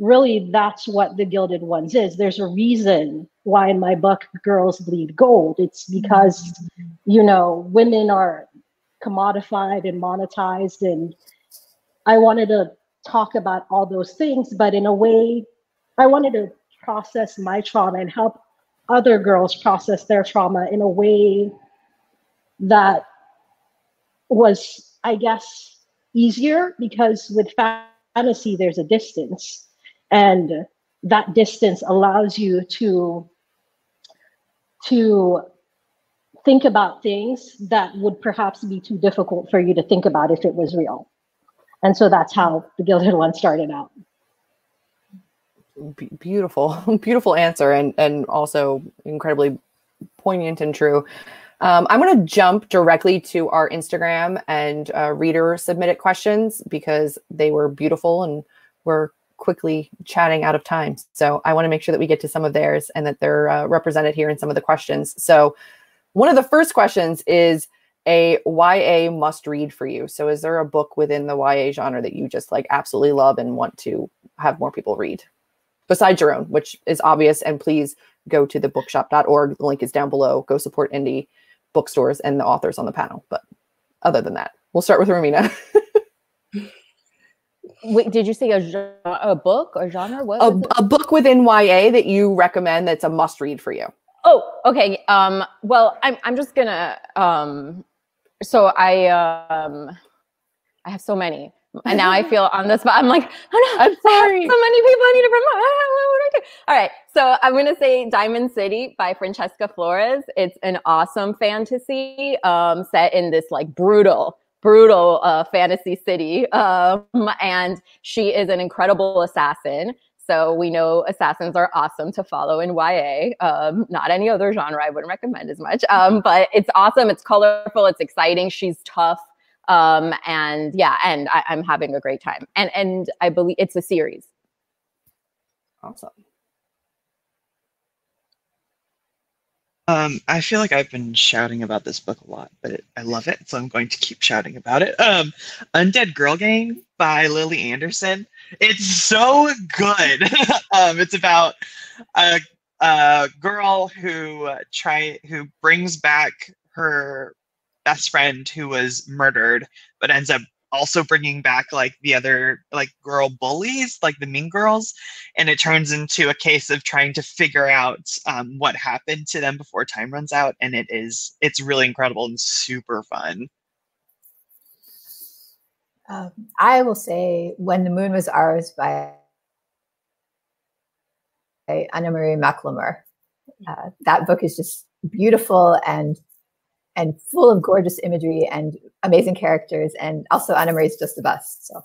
really, that's what The Gilded Ones is. There's a reason why in my book, girls bleed gold. It's because, you know, women are commodified and monetized. And I wanted to talk about all those things, but in a way, I wanted to process my trauma and help other girls process their trauma in a way that was, I guess, easier, because with fantasy, there's a distance, and that distance allows you to to think about things that would perhaps be too difficult for you to think about if it was real. And so that's how The Gilded One started out. Be beautiful, beautiful answer, and and also incredibly poignant and true. Um, I'm going to jump directly to our Instagram and uh, reader submitted questions, because they were beautiful and we're quickly chatting out of time. So I want to make sure that we get to some of theirs and that they're uh, represented here in some of the questions. So one of the first questions is a Y A must read for you. So is there a book within the Y A genre that you just like absolutely love and want to have more people read besides your own, which is obvious? And please go to the bookshop dot org. The link is down below. Go support indie bookstores and the authors on the panel. But other than that, we'll start with Romina. Wait, did you say a, genre, a book or genre? What a, a book within Y A that you recommend that's a must read for you. Oh, okay. Um, well, I'm, I'm just gonna, um, so I, um, I have so many. And now I feel on the spot. I'm like, oh no, I'm sorry. So many people I need to promote. What do I do? All right. So I'm going to say Diamond City by Francesca Flores. It's an awesome fantasy um, set in this like brutal, brutal uh, fantasy city. Um, and she is an incredible assassin. So we know assassins are awesome to follow in Y A. Um, not any other genre I wouldn't recommend as much. Um, but it's awesome. It's colorful. It's exciting. She's tough. Um, and yeah, and I, I'm having a great time. And and I believe it's a series. Awesome. Um, I feel like I've been shouting about this book a lot, but it, I love it. So I'm going to keep shouting about it. Um, Undead Girl Gang by Lily Anderson. It's so good. um, it's about a, a girl who try, who brings back her best friend who was murdered, but ends up also bringing back like the other like girl bullies, like the mean girls, and it turns into a case of trying to figure out um, what happened to them before time runs out. And it is, it's really incredible and super fun. Um, I will say When the Moon Was Ours by Anna-Marie McLemore. Uh, that book is just beautiful and and full of gorgeous imagery and amazing characters. And also Anna-Marie's just the best. So.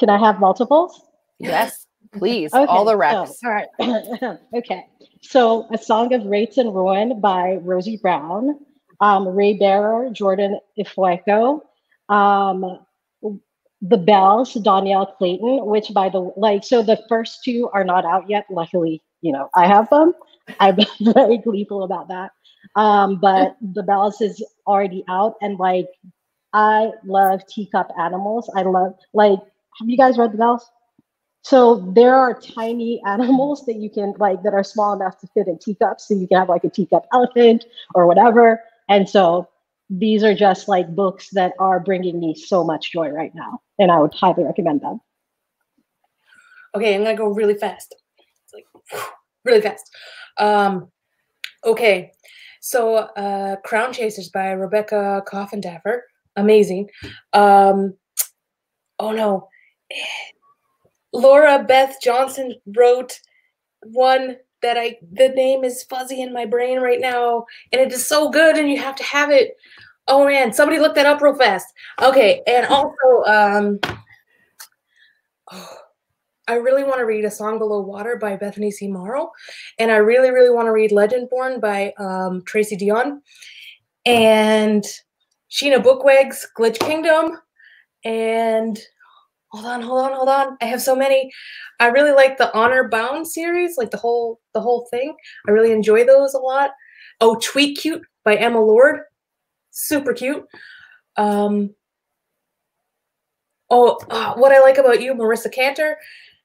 Can I have multiples? Yes, please. Okay. All the reps. Oh, all right. Okay. So A Song of Rates and Ruin by Rosie Brown. Um, Ray Bearer, Jordan Ifueko, um, The Bells, Danielle Clayton, which by the, like, so the first two are not out yet. Luckily, you know, I have them. I'm very gleeful about that. Um, but The Bells is already out. And like, I love teacup animals. I love, like, have you guys read The Bells? So there are tiny animals that you can like, that are small enough to fit in teacups. So you can have like a teacup elephant or whatever. And so these are just like books that are bringing me so much joy right now. And I would highly recommend them. Okay, I'm gonna go really fast. It's like really fast. Um, okay, so uh, Crown Chasers by Rebecca Coffendaffer, amazing. Um, oh no, Laura Beth Johnson wrote one that I, the name is fuzzy in my brain right now, and it is so good, and you have to have it. Oh man, somebody look that up real fast. Okay, and also, um, oh, I really want to read A Song Below Water by Bethany C. Morrow, and I really, really want to read Legendborn by um, Tracy Dion, and Sheena Bookweg's Glitch Kingdom, and Hold on, hold on, hold on. I have so many. I really like the Honor Bound series, like the whole the whole thing. I really enjoy those a lot. Oh, Tweet Cute by Emma Lord. Super cute. Um, oh, uh, What I Like About You, Marissa Cantor.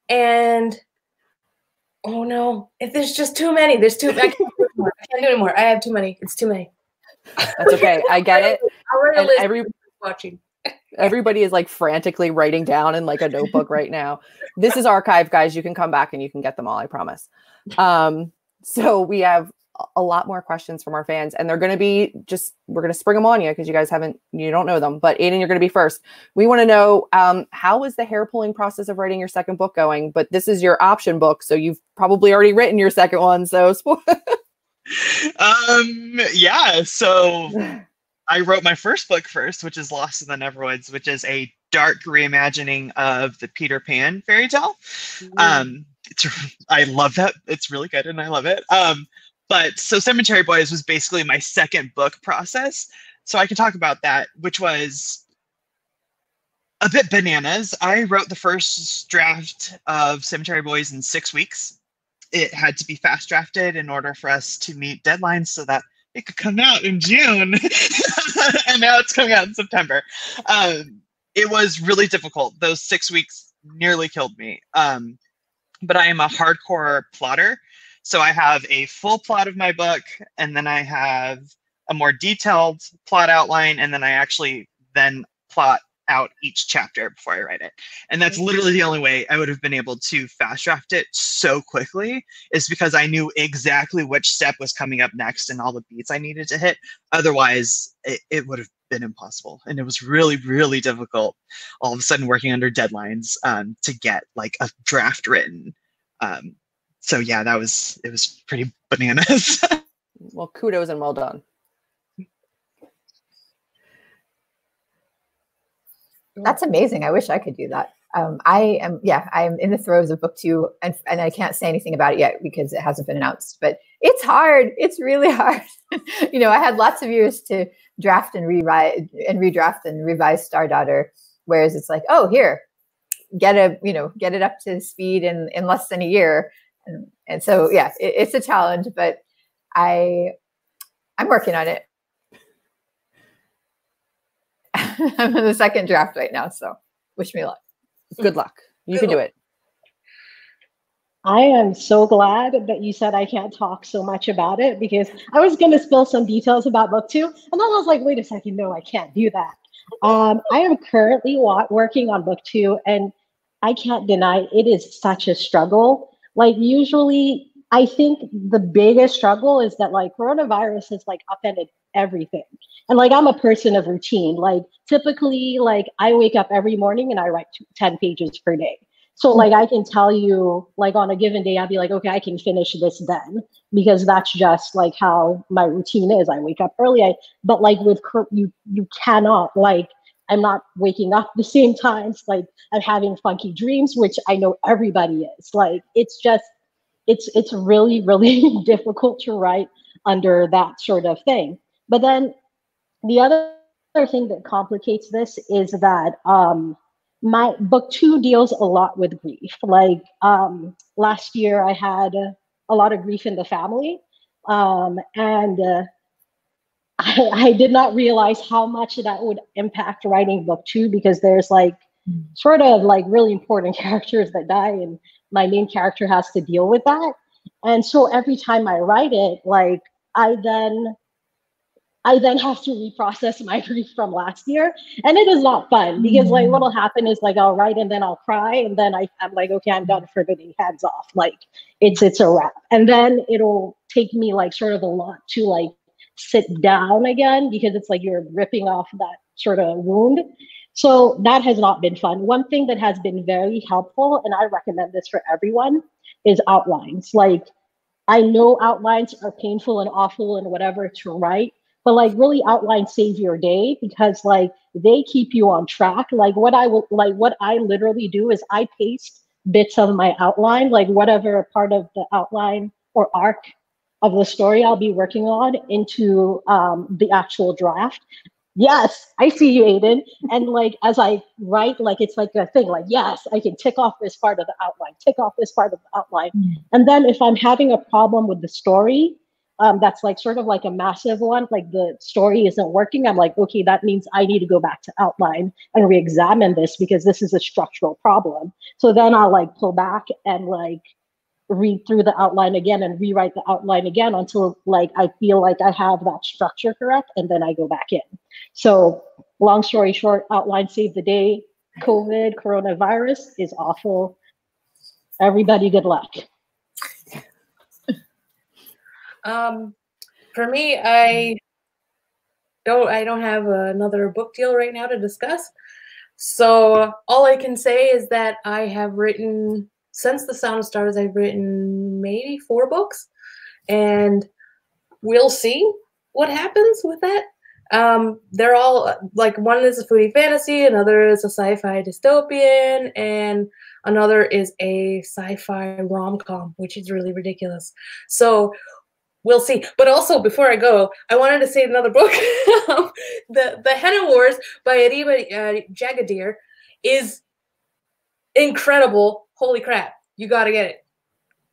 And, oh no, if there's just too many. There's too many. I can't do anymore. I can't do anymore. I have too many. It's too many. That's okay. I get it. I'll read a list. Everybody's watching. Everybody is like frantically writing down in like a notebook right now. This is archive, guys. You can come back and you can get them all, I promise. Um, so we have a lot more questions from our fans, and they're going to be just, we're going to spring them on you because you guys haven't, you don't know them, but Aiden, you're going to be first. We want to know, um, how was the hair pulling process of writing your second book going? But this is your option book, so you've probably already written your second one. So um, yeah, so... I wrote my first book first, which is Lost in the Neverwoods, which is a dark reimagining of the Peter Pan fairy tale. Um, it's, I love that. It's really good and I love it. Um, but so Cemetery Boys was basically my second book process. So I can talk about that, which was a bit bananas. I wrote the first draft of Cemetery Boys in six weeks. It had to be fast drafted in order for us to meet deadlines so that it could come out in June, and now it's coming out in September. Um, it was really difficult. Those six weeks nearly killed me. Um, but I am a hardcore plotter. So I have a full plot of my book, and then I have a more detailed plot outline, and then I actually then plot out each chapter before I write it. And that's literally the only way I would have been able to fast draft it so quickly, is because I knew exactly which step was coming up next and all the beats I needed to hit. Otherwise, it, it would have been impossible. And it was really, really difficult all of a sudden working under deadlines um, to get like a draft written. Um, so yeah, that was, it was pretty bananas. Well, kudos and well done. That's amazing. I wish I could do that. Um, I am, yeah, I'm in the throes of book two, and, and I can't say anything about it yet because it hasn't been announced, but it's hard. It's really hard. You know, I had lots of years to draft and rewrite and redraft and revise Star Daughter, whereas it's like, oh, here, get a, you know, get it up to speed in, in less than a year. And, and so, yeah, it, it's a challenge, but I, I'm working on it. I'm in the second draft right now, so wish me luck. Good luck. You Good can luck. do it. I am so glad that you said I can't talk so much about it, because I was going to spill some details about book two, and then I was like, wait a second, no, I can't do that. Um, I am currently working on book two, and I can't deny it is such a struggle. Like, usually, I think the biggest struggle is that, like, coronavirus has, like, upended everything. And, like, I'm a person of routine. Like, typically, like, I wake up every morning and I write ten pages per day. So, like, I can tell you, like, on a given day, I'd be like, okay, I can finish this then, because that's just, like, how my routine is. I wake up early. I, but, like, with you, you cannot, like, I'm not waking up the same times. Like, I'm having funky dreams, which I know everybody is. Like, it's just, it's, it's really, really difficult to write under that sort of thing. But then the other thing that complicates this is that, um, my book two deals a lot with grief. Like, um, last year I had a lot of grief in the family, um, and uh, I, I did not realize how much that would impact writing book two, because there's like sort of like really important characters that die, and my main character has to deal with that. And so every time I write it, like I then I then have to reprocess my grief from last year. And it is not fun, because like what'll happen is like, I'll write and then I'll cry. And then I, I'm like, okay, I'm done for the day, hands off. Like it's, it's a wrap. And then it'll take me like sort of a lot to like sit down again, because it's like, you're ripping off that sort of wound. So that has not been fun. One thing that has been very helpful, and I recommend this for everyone, is outlines. Like I know outlines are painful and awful and whatever to write, but like really outline save your day, because like they keep you on track. Like what I will, like what I literally do is I paste bits of my outline, like whatever part of the outline or arc of the story I'll be working on, into um, the actual draft. Yes, I see you, Aiden. And like as I write, like it's like a thing. Like yes, I can tick off this part of the outline, tick off this part of the outline, and then if I'm having a problem with the story. Um, that's like sort of like a massive one, like the story isn't working. I'm like, okay, that means I need to go back to outline and re-examine this, because this is a structural problem. So then I'll like pull back and like read through the outline again and rewrite the outline again until like I feel like I have that structure correct, and then I go back in. So long story short, outline saved the day. COVID, coronavirus is awful. Everybody good luck. Um, for me, I don't, I don't have another book deal right now to discuss. So all I can say is that I have written, since The Sound of Stars, I've written maybe four books, and we'll see what happens with that. Um, they're all like, one is a foodie fantasy, another is a sci-fi dystopian, and another is a sci-fi rom-com, which is really ridiculous. So we'll see. But also, before I go, I wanted to say another book. the The Henna Wars by Ariba uh, Jagadir is incredible. Holy crap. You got to get it.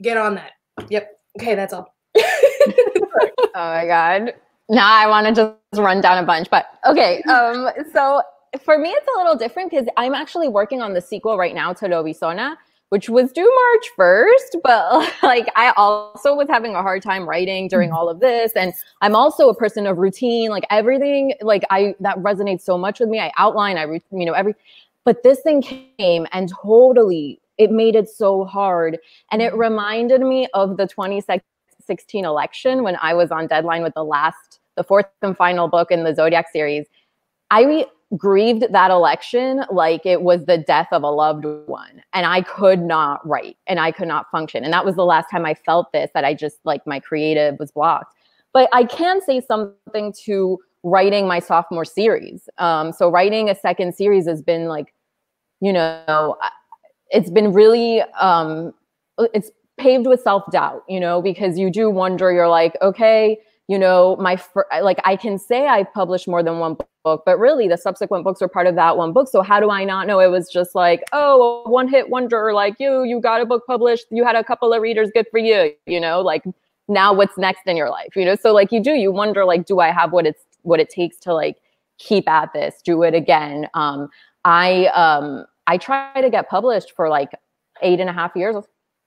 Get on that. Yep. Okay, that's all. Oh, my God. Nah, I want to just run down a bunch. But, okay. Um, so, for me, it's a little different, because I'm actually working on the sequel right now to Lobizona, which was due March first, but like I also was having a hard time writing during all of this. And I'm also a person of routine, like everything, like I, that resonates so much with me. I outline, I, you know, every, but this thing came and totally, it made it so hard. And it reminded me of the twenty sixteen election, when I was on deadline with the last, the fourth and final book in the Zodiac series. I re grieved that election like it was the death of a loved one, and I could not write and I could not function. And that was the last time I felt this, that I just like my creative was blocked. But I can say something to writing my sophomore series. Um, so writing a second series has been like, you know, it's been really, um, it's paved with self-doubt, you know, because you do wonder, you're like, okay, you know, my fr like I can say I published more than one book, but really the subsequent books are part of that one book. So how do I not know? It was just like, oh, one hit wonder, like you, you got a book published, you had a couple of readers, good for you, you know, like now what's next in your life, you know? So like you do, you wonder like, do I have what it's, what it takes to like keep at this, do it again? Um, I, um, I tried to get published for like eight and a half years,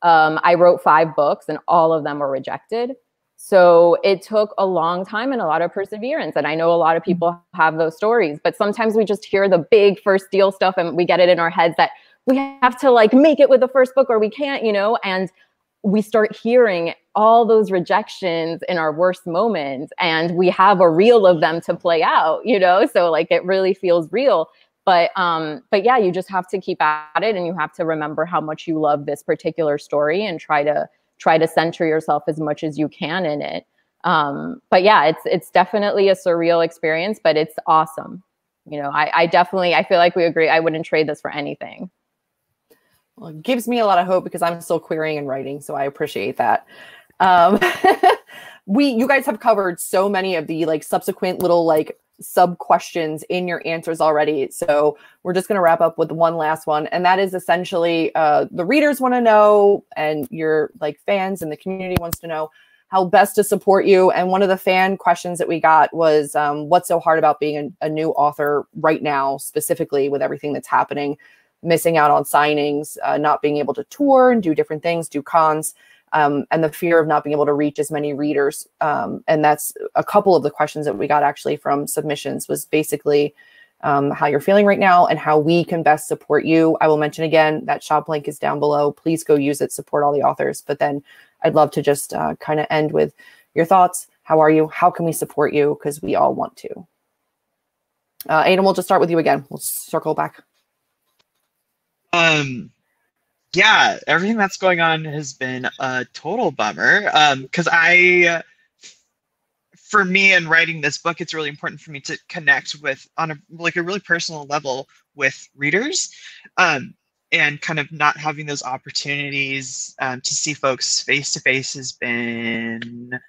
Um, I wrote five books and all of them were rejected. So it took a long time and a lot of perseverance. And I know a lot of people have those stories, but sometimes we just hear the big first deal stuff and we get it in our heads that we have to like make it with the first book or we can't, you know, and we start hearing all those rejections in our worst moments and we have a reel of them to play out, you know, so like it really feels real. But um, but yeah, you just have to keep at it and you have to remember how much you love this particular story and try to try to center yourself as much as you can in it. Um, but yeah, it's it's definitely a surreal experience, but it's awesome. You know, I, I definitely, I feel like we agree. I wouldn't trade this for anything. Well, it gives me a lot of hope because I'm still querying and writing, so I appreciate that. Um, we, you guys have covered so many of the like subsequent little like sub questions in your answers already. So we're just going to wrap up with one last one. And that is essentially uh, the readers want to know and your like fans and the community wants to know how best to support you. And one of the fan questions that we got was um, what's so hard about being a, a new author right now, specifically with everything that's happening, missing out on signings, uh, not being able to tour and do different things, do cons. Um, and the fear of not being able to reach as many readers. Um, and that's a couple of the questions that we got actually from submissions was basically um, how you're feeling right now and how we can best support you. I will mention again, that shop link is down below. Please go use it, support all the authors. But then I'd love to just uh, kind of end with your thoughts. How are you? How can we support you? Because we all want to. Uh, Aiden, we'll just start with you again. We'll circle back. Um. Yeah, everything that's going on has been a total bummer. Um, because I, for me in writing this book, it's really important for me to connect with on a like a really personal level with readers, um, and kind of not having those opportunities um, to see folks face to face has been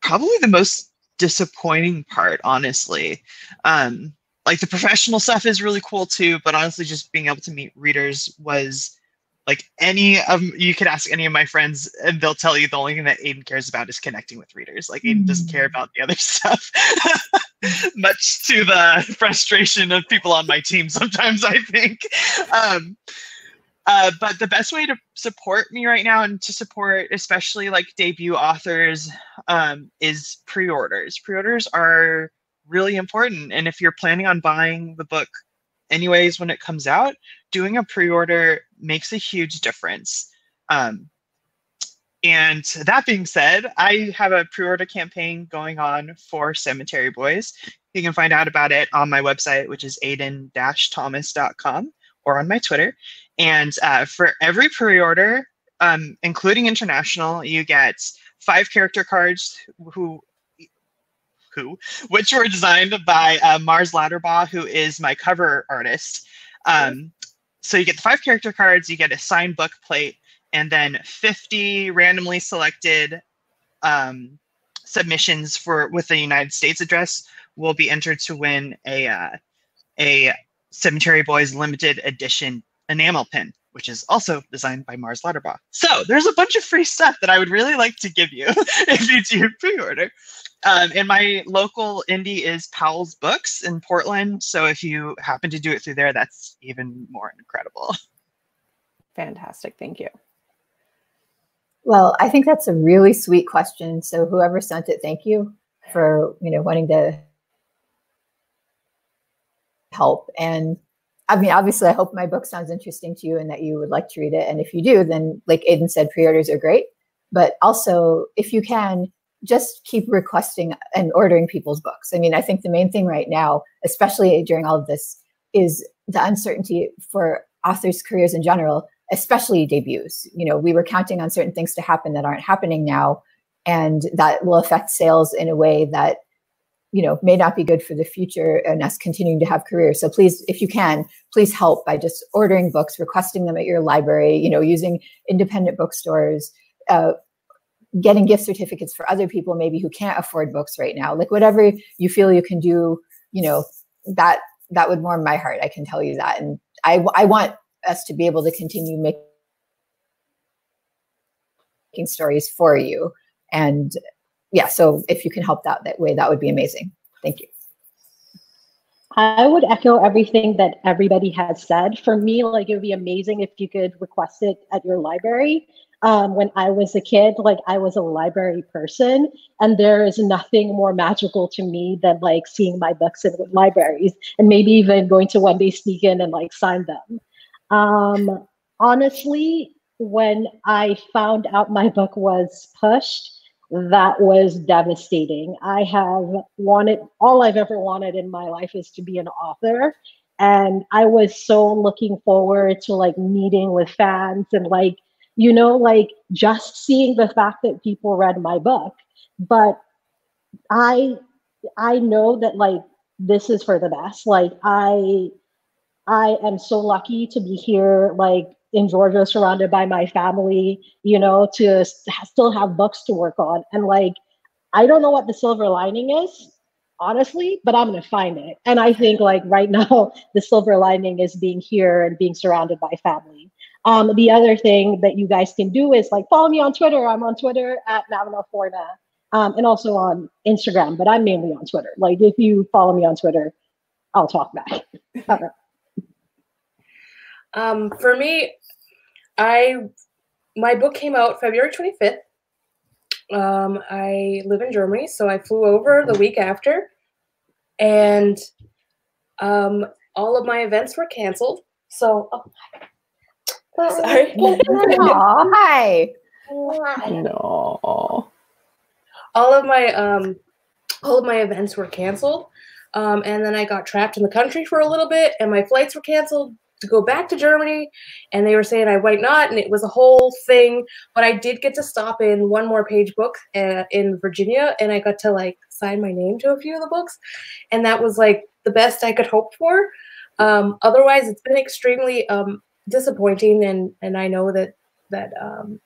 probably the most disappointing part, honestly. Um, like the professional stuff is really cool too, but honestly, just being able to meet readers was. Like any of, you could ask any of my friends and they'll tell you the only thing that Aiden cares about is connecting with readers. Like Aiden doesn't care about the other stuff, much to the frustration of people on my team sometimes, I think. Um, uh, but the best way to support me right now and to support especially like debut authors um, is pre-orders. Pre-orders are really important. And if you're planning on buying the book anyways, when it comes out, doing a pre-order makes a huge difference. Um, and that being said, I have a pre-order campaign going on for Cemetery Boys. You can find out about it on my website, which is aiden dash thomas dot com, or on my Twitter. And uh, for every pre-order, um, including international, you get five character cards who Who, which were designed by uh, Mars Ladderbaugh, who is my cover artist. Um, so you get the five character cards, you get a signed book plate, and then fifty randomly selected um, submissions for with the United States address will be entered to win a uh, a Cemetery Boys limited edition enamel pin, which is also designed by Mars Ladderbaugh. So there's a bunch of free stuff that I would really like to give you if you do pre-order. Um, and my local indie is Powell's Books in Portland. So if you happen to do it through there, that's even more incredible. Fantastic. Thank you. Well, I think that's a really sweet question. So whoever sent it, thank you for, you know, wanting to help. And I mean, obviously, I hope my book sounds interesting to you and that you would like to read it. And if you do, then like Aiden said, pre-orders are great. But also, if you can, just keep requesting and ordering people's books. I mean, I think the main thing right now, especially during all of this, is the uncertainty for authors' careers in general, especially debuts. You know, we were counting on certain things to happen that aren't happening now, and that will affect sales in a way that, you know, may not be good for the future and us continuing to have careers. So please, if you can, please help by just ordering books, requesting them at your library, you know, using independent bookstores, uh, getting gift certificates for other people maybe who can't afford books right now, like whatever you feel you can do, you know, that that would warm my heart. I can tell you that. And I, I want us to be able to continue making stories for you. And yeah, so if you can help that, that way, that would be amazing. Thank you. I would echo everything that everybody has said. For me, like, it would be amazing if you could request it at your library. Um, when I was a kid, like, I was a library person, and there is nothing more magical to me than like seeing my books in libraries, and maybe even going to one day sneak in and like sign them. Um, honestly, when I found out my book was pushed, that was devastating. I have wanted, all I've ever wanted in my life is to be an author. And I was so looking forward to like meeting with fans and like, you know, like just seeing the fact that people read my book. But I, I know that like, this is for the best. Like I, I am so lucky to be here, like in Georgia, surrounded by my family, you know, to still have books to work on. And like, I don't know what the silver lining is, honestly, but I'm gonna find it. And I think like right now, the silver lining is being here and being surrounded by family. Um, the other thing that you guys can do is like follow me on Twitter. I'm on Twitter at Namina Forna, um, and also on Instagram, but I'm mainly on Twitter. Like if you follow me on Twitter, I'll talk back. All right. Um, for me, I, my book came out February twenty-fifth. Um, I live in Germany, so I flew over the week after, and um, all of my events were canceled. So, oh, hi. Sorry. Aww, hi. No. All of my, um, all of my events were canceled. Um, and then I got trapped in the country for a little bit, and my flights were canceled to go back to Germany, and they were saying I might not, and it was a whole thing. But I did get to stop in One More Page Book uh, in Virginia, and I got to like sign my name to a few of the books, and that was like the best I could hope for. Um, otherwise, it's been extremely um, disappointing, and and I know that that um,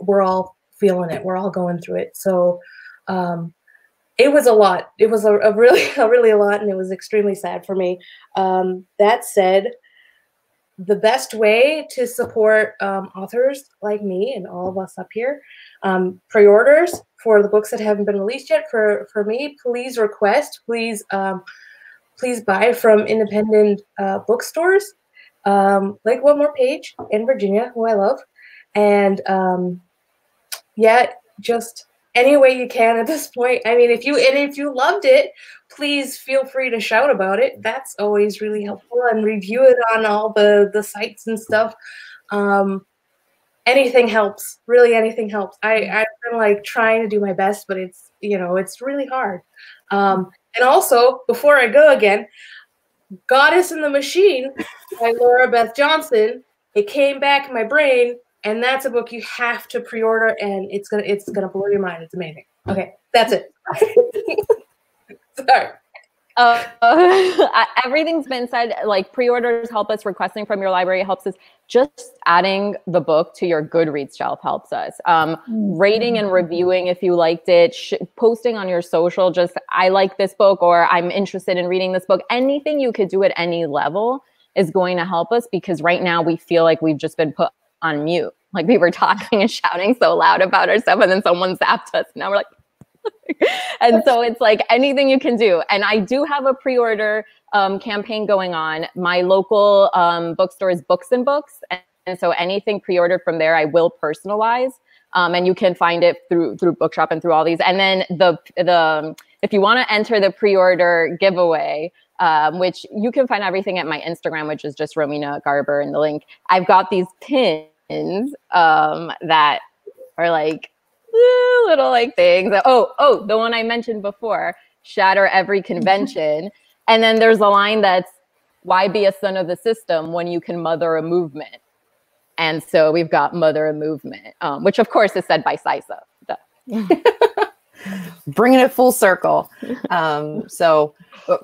we're all feeling it, we're all going through it. So um, it was a lot. It was a, a really, a really a lot, and it was extremely sad for me. Um, that said, the best way to support um, authors like me and all of us up here, um, pre-orders for the books that haven't been released yet. For for me, please request, please um, please buy from independent uh, bookstores um, like One More Page in Virginia, who I love, and um, yeah, just any way you can at this point. I mean, if you and if you loved it, please feel free to shout about it. That's always really helpful, and review it on all the, the sites and stuff. Um, anything helps, really anything helps. I, I've been like trying to do my best, but it's, you know, it's really hard. Um, and also, before I go again, Goddess in the Machine by Laura Beth Johnson, it came back in my brain, and that's a book you have to pre-order, and it's gonna, it's gonna blow your mind. It's amazing. Okay, that's it. Sorry. Uh, uh, everything's been said. Like, pre-orders help us, requesting from your library helps us, just adding the book to your Goodreads shelf helps us, um, rating and reviewing if you liked it, sh posting on your social, just I like this book, or I'm interested in reading this book. Anything you could do at any level is going to help us, because right now we feel like we've just been put on mute. Like, we were talking and shouting so loud about ourselves, and then someone zapped us, and now we're like, and so it's like anything you can do. And I do have a pre-order um, campaign going on. My local um, bookstore is Books and Books. And, and so anything pre-ordered from there, I will personalize. Um, and you can find it through through Bookshop and through all these. And then the, the if you want to enter the pre-order giveaway, um, which you can find everything at my Instagram, which is just Romina Garber in the link. I've got these pins um, that are like, little like things. Oh, oh, the one I mentioned before, shatter every convention. And then there's a line that's, why be a son of the system when you can mother a movement? And so we've got mother a movement, um, which of course is said by Sisa. Bringing it full circle. Um, so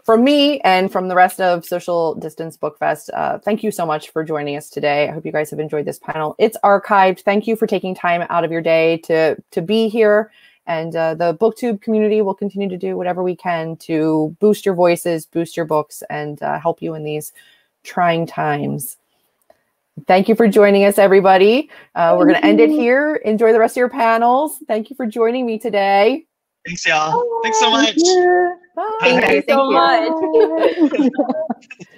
from me and from the rest of Social Distance Bookfest, uh, thank you so much for joining us today. I hope you guys have enjoyed this panel. It's archived. Thank you for taking time out of your day to, to be here. And uh, the BookTube community will continue to do whatever we can to boost your voices, boost your books, and uh, help you in these trying times. Thank you for joining us, everybody. Uh, we're going to end it here. Enjoy the rest of your panels. Thank you for joining me today. Thanks, y'all. Thanks so much. Yeah. Bye. Thank you so much.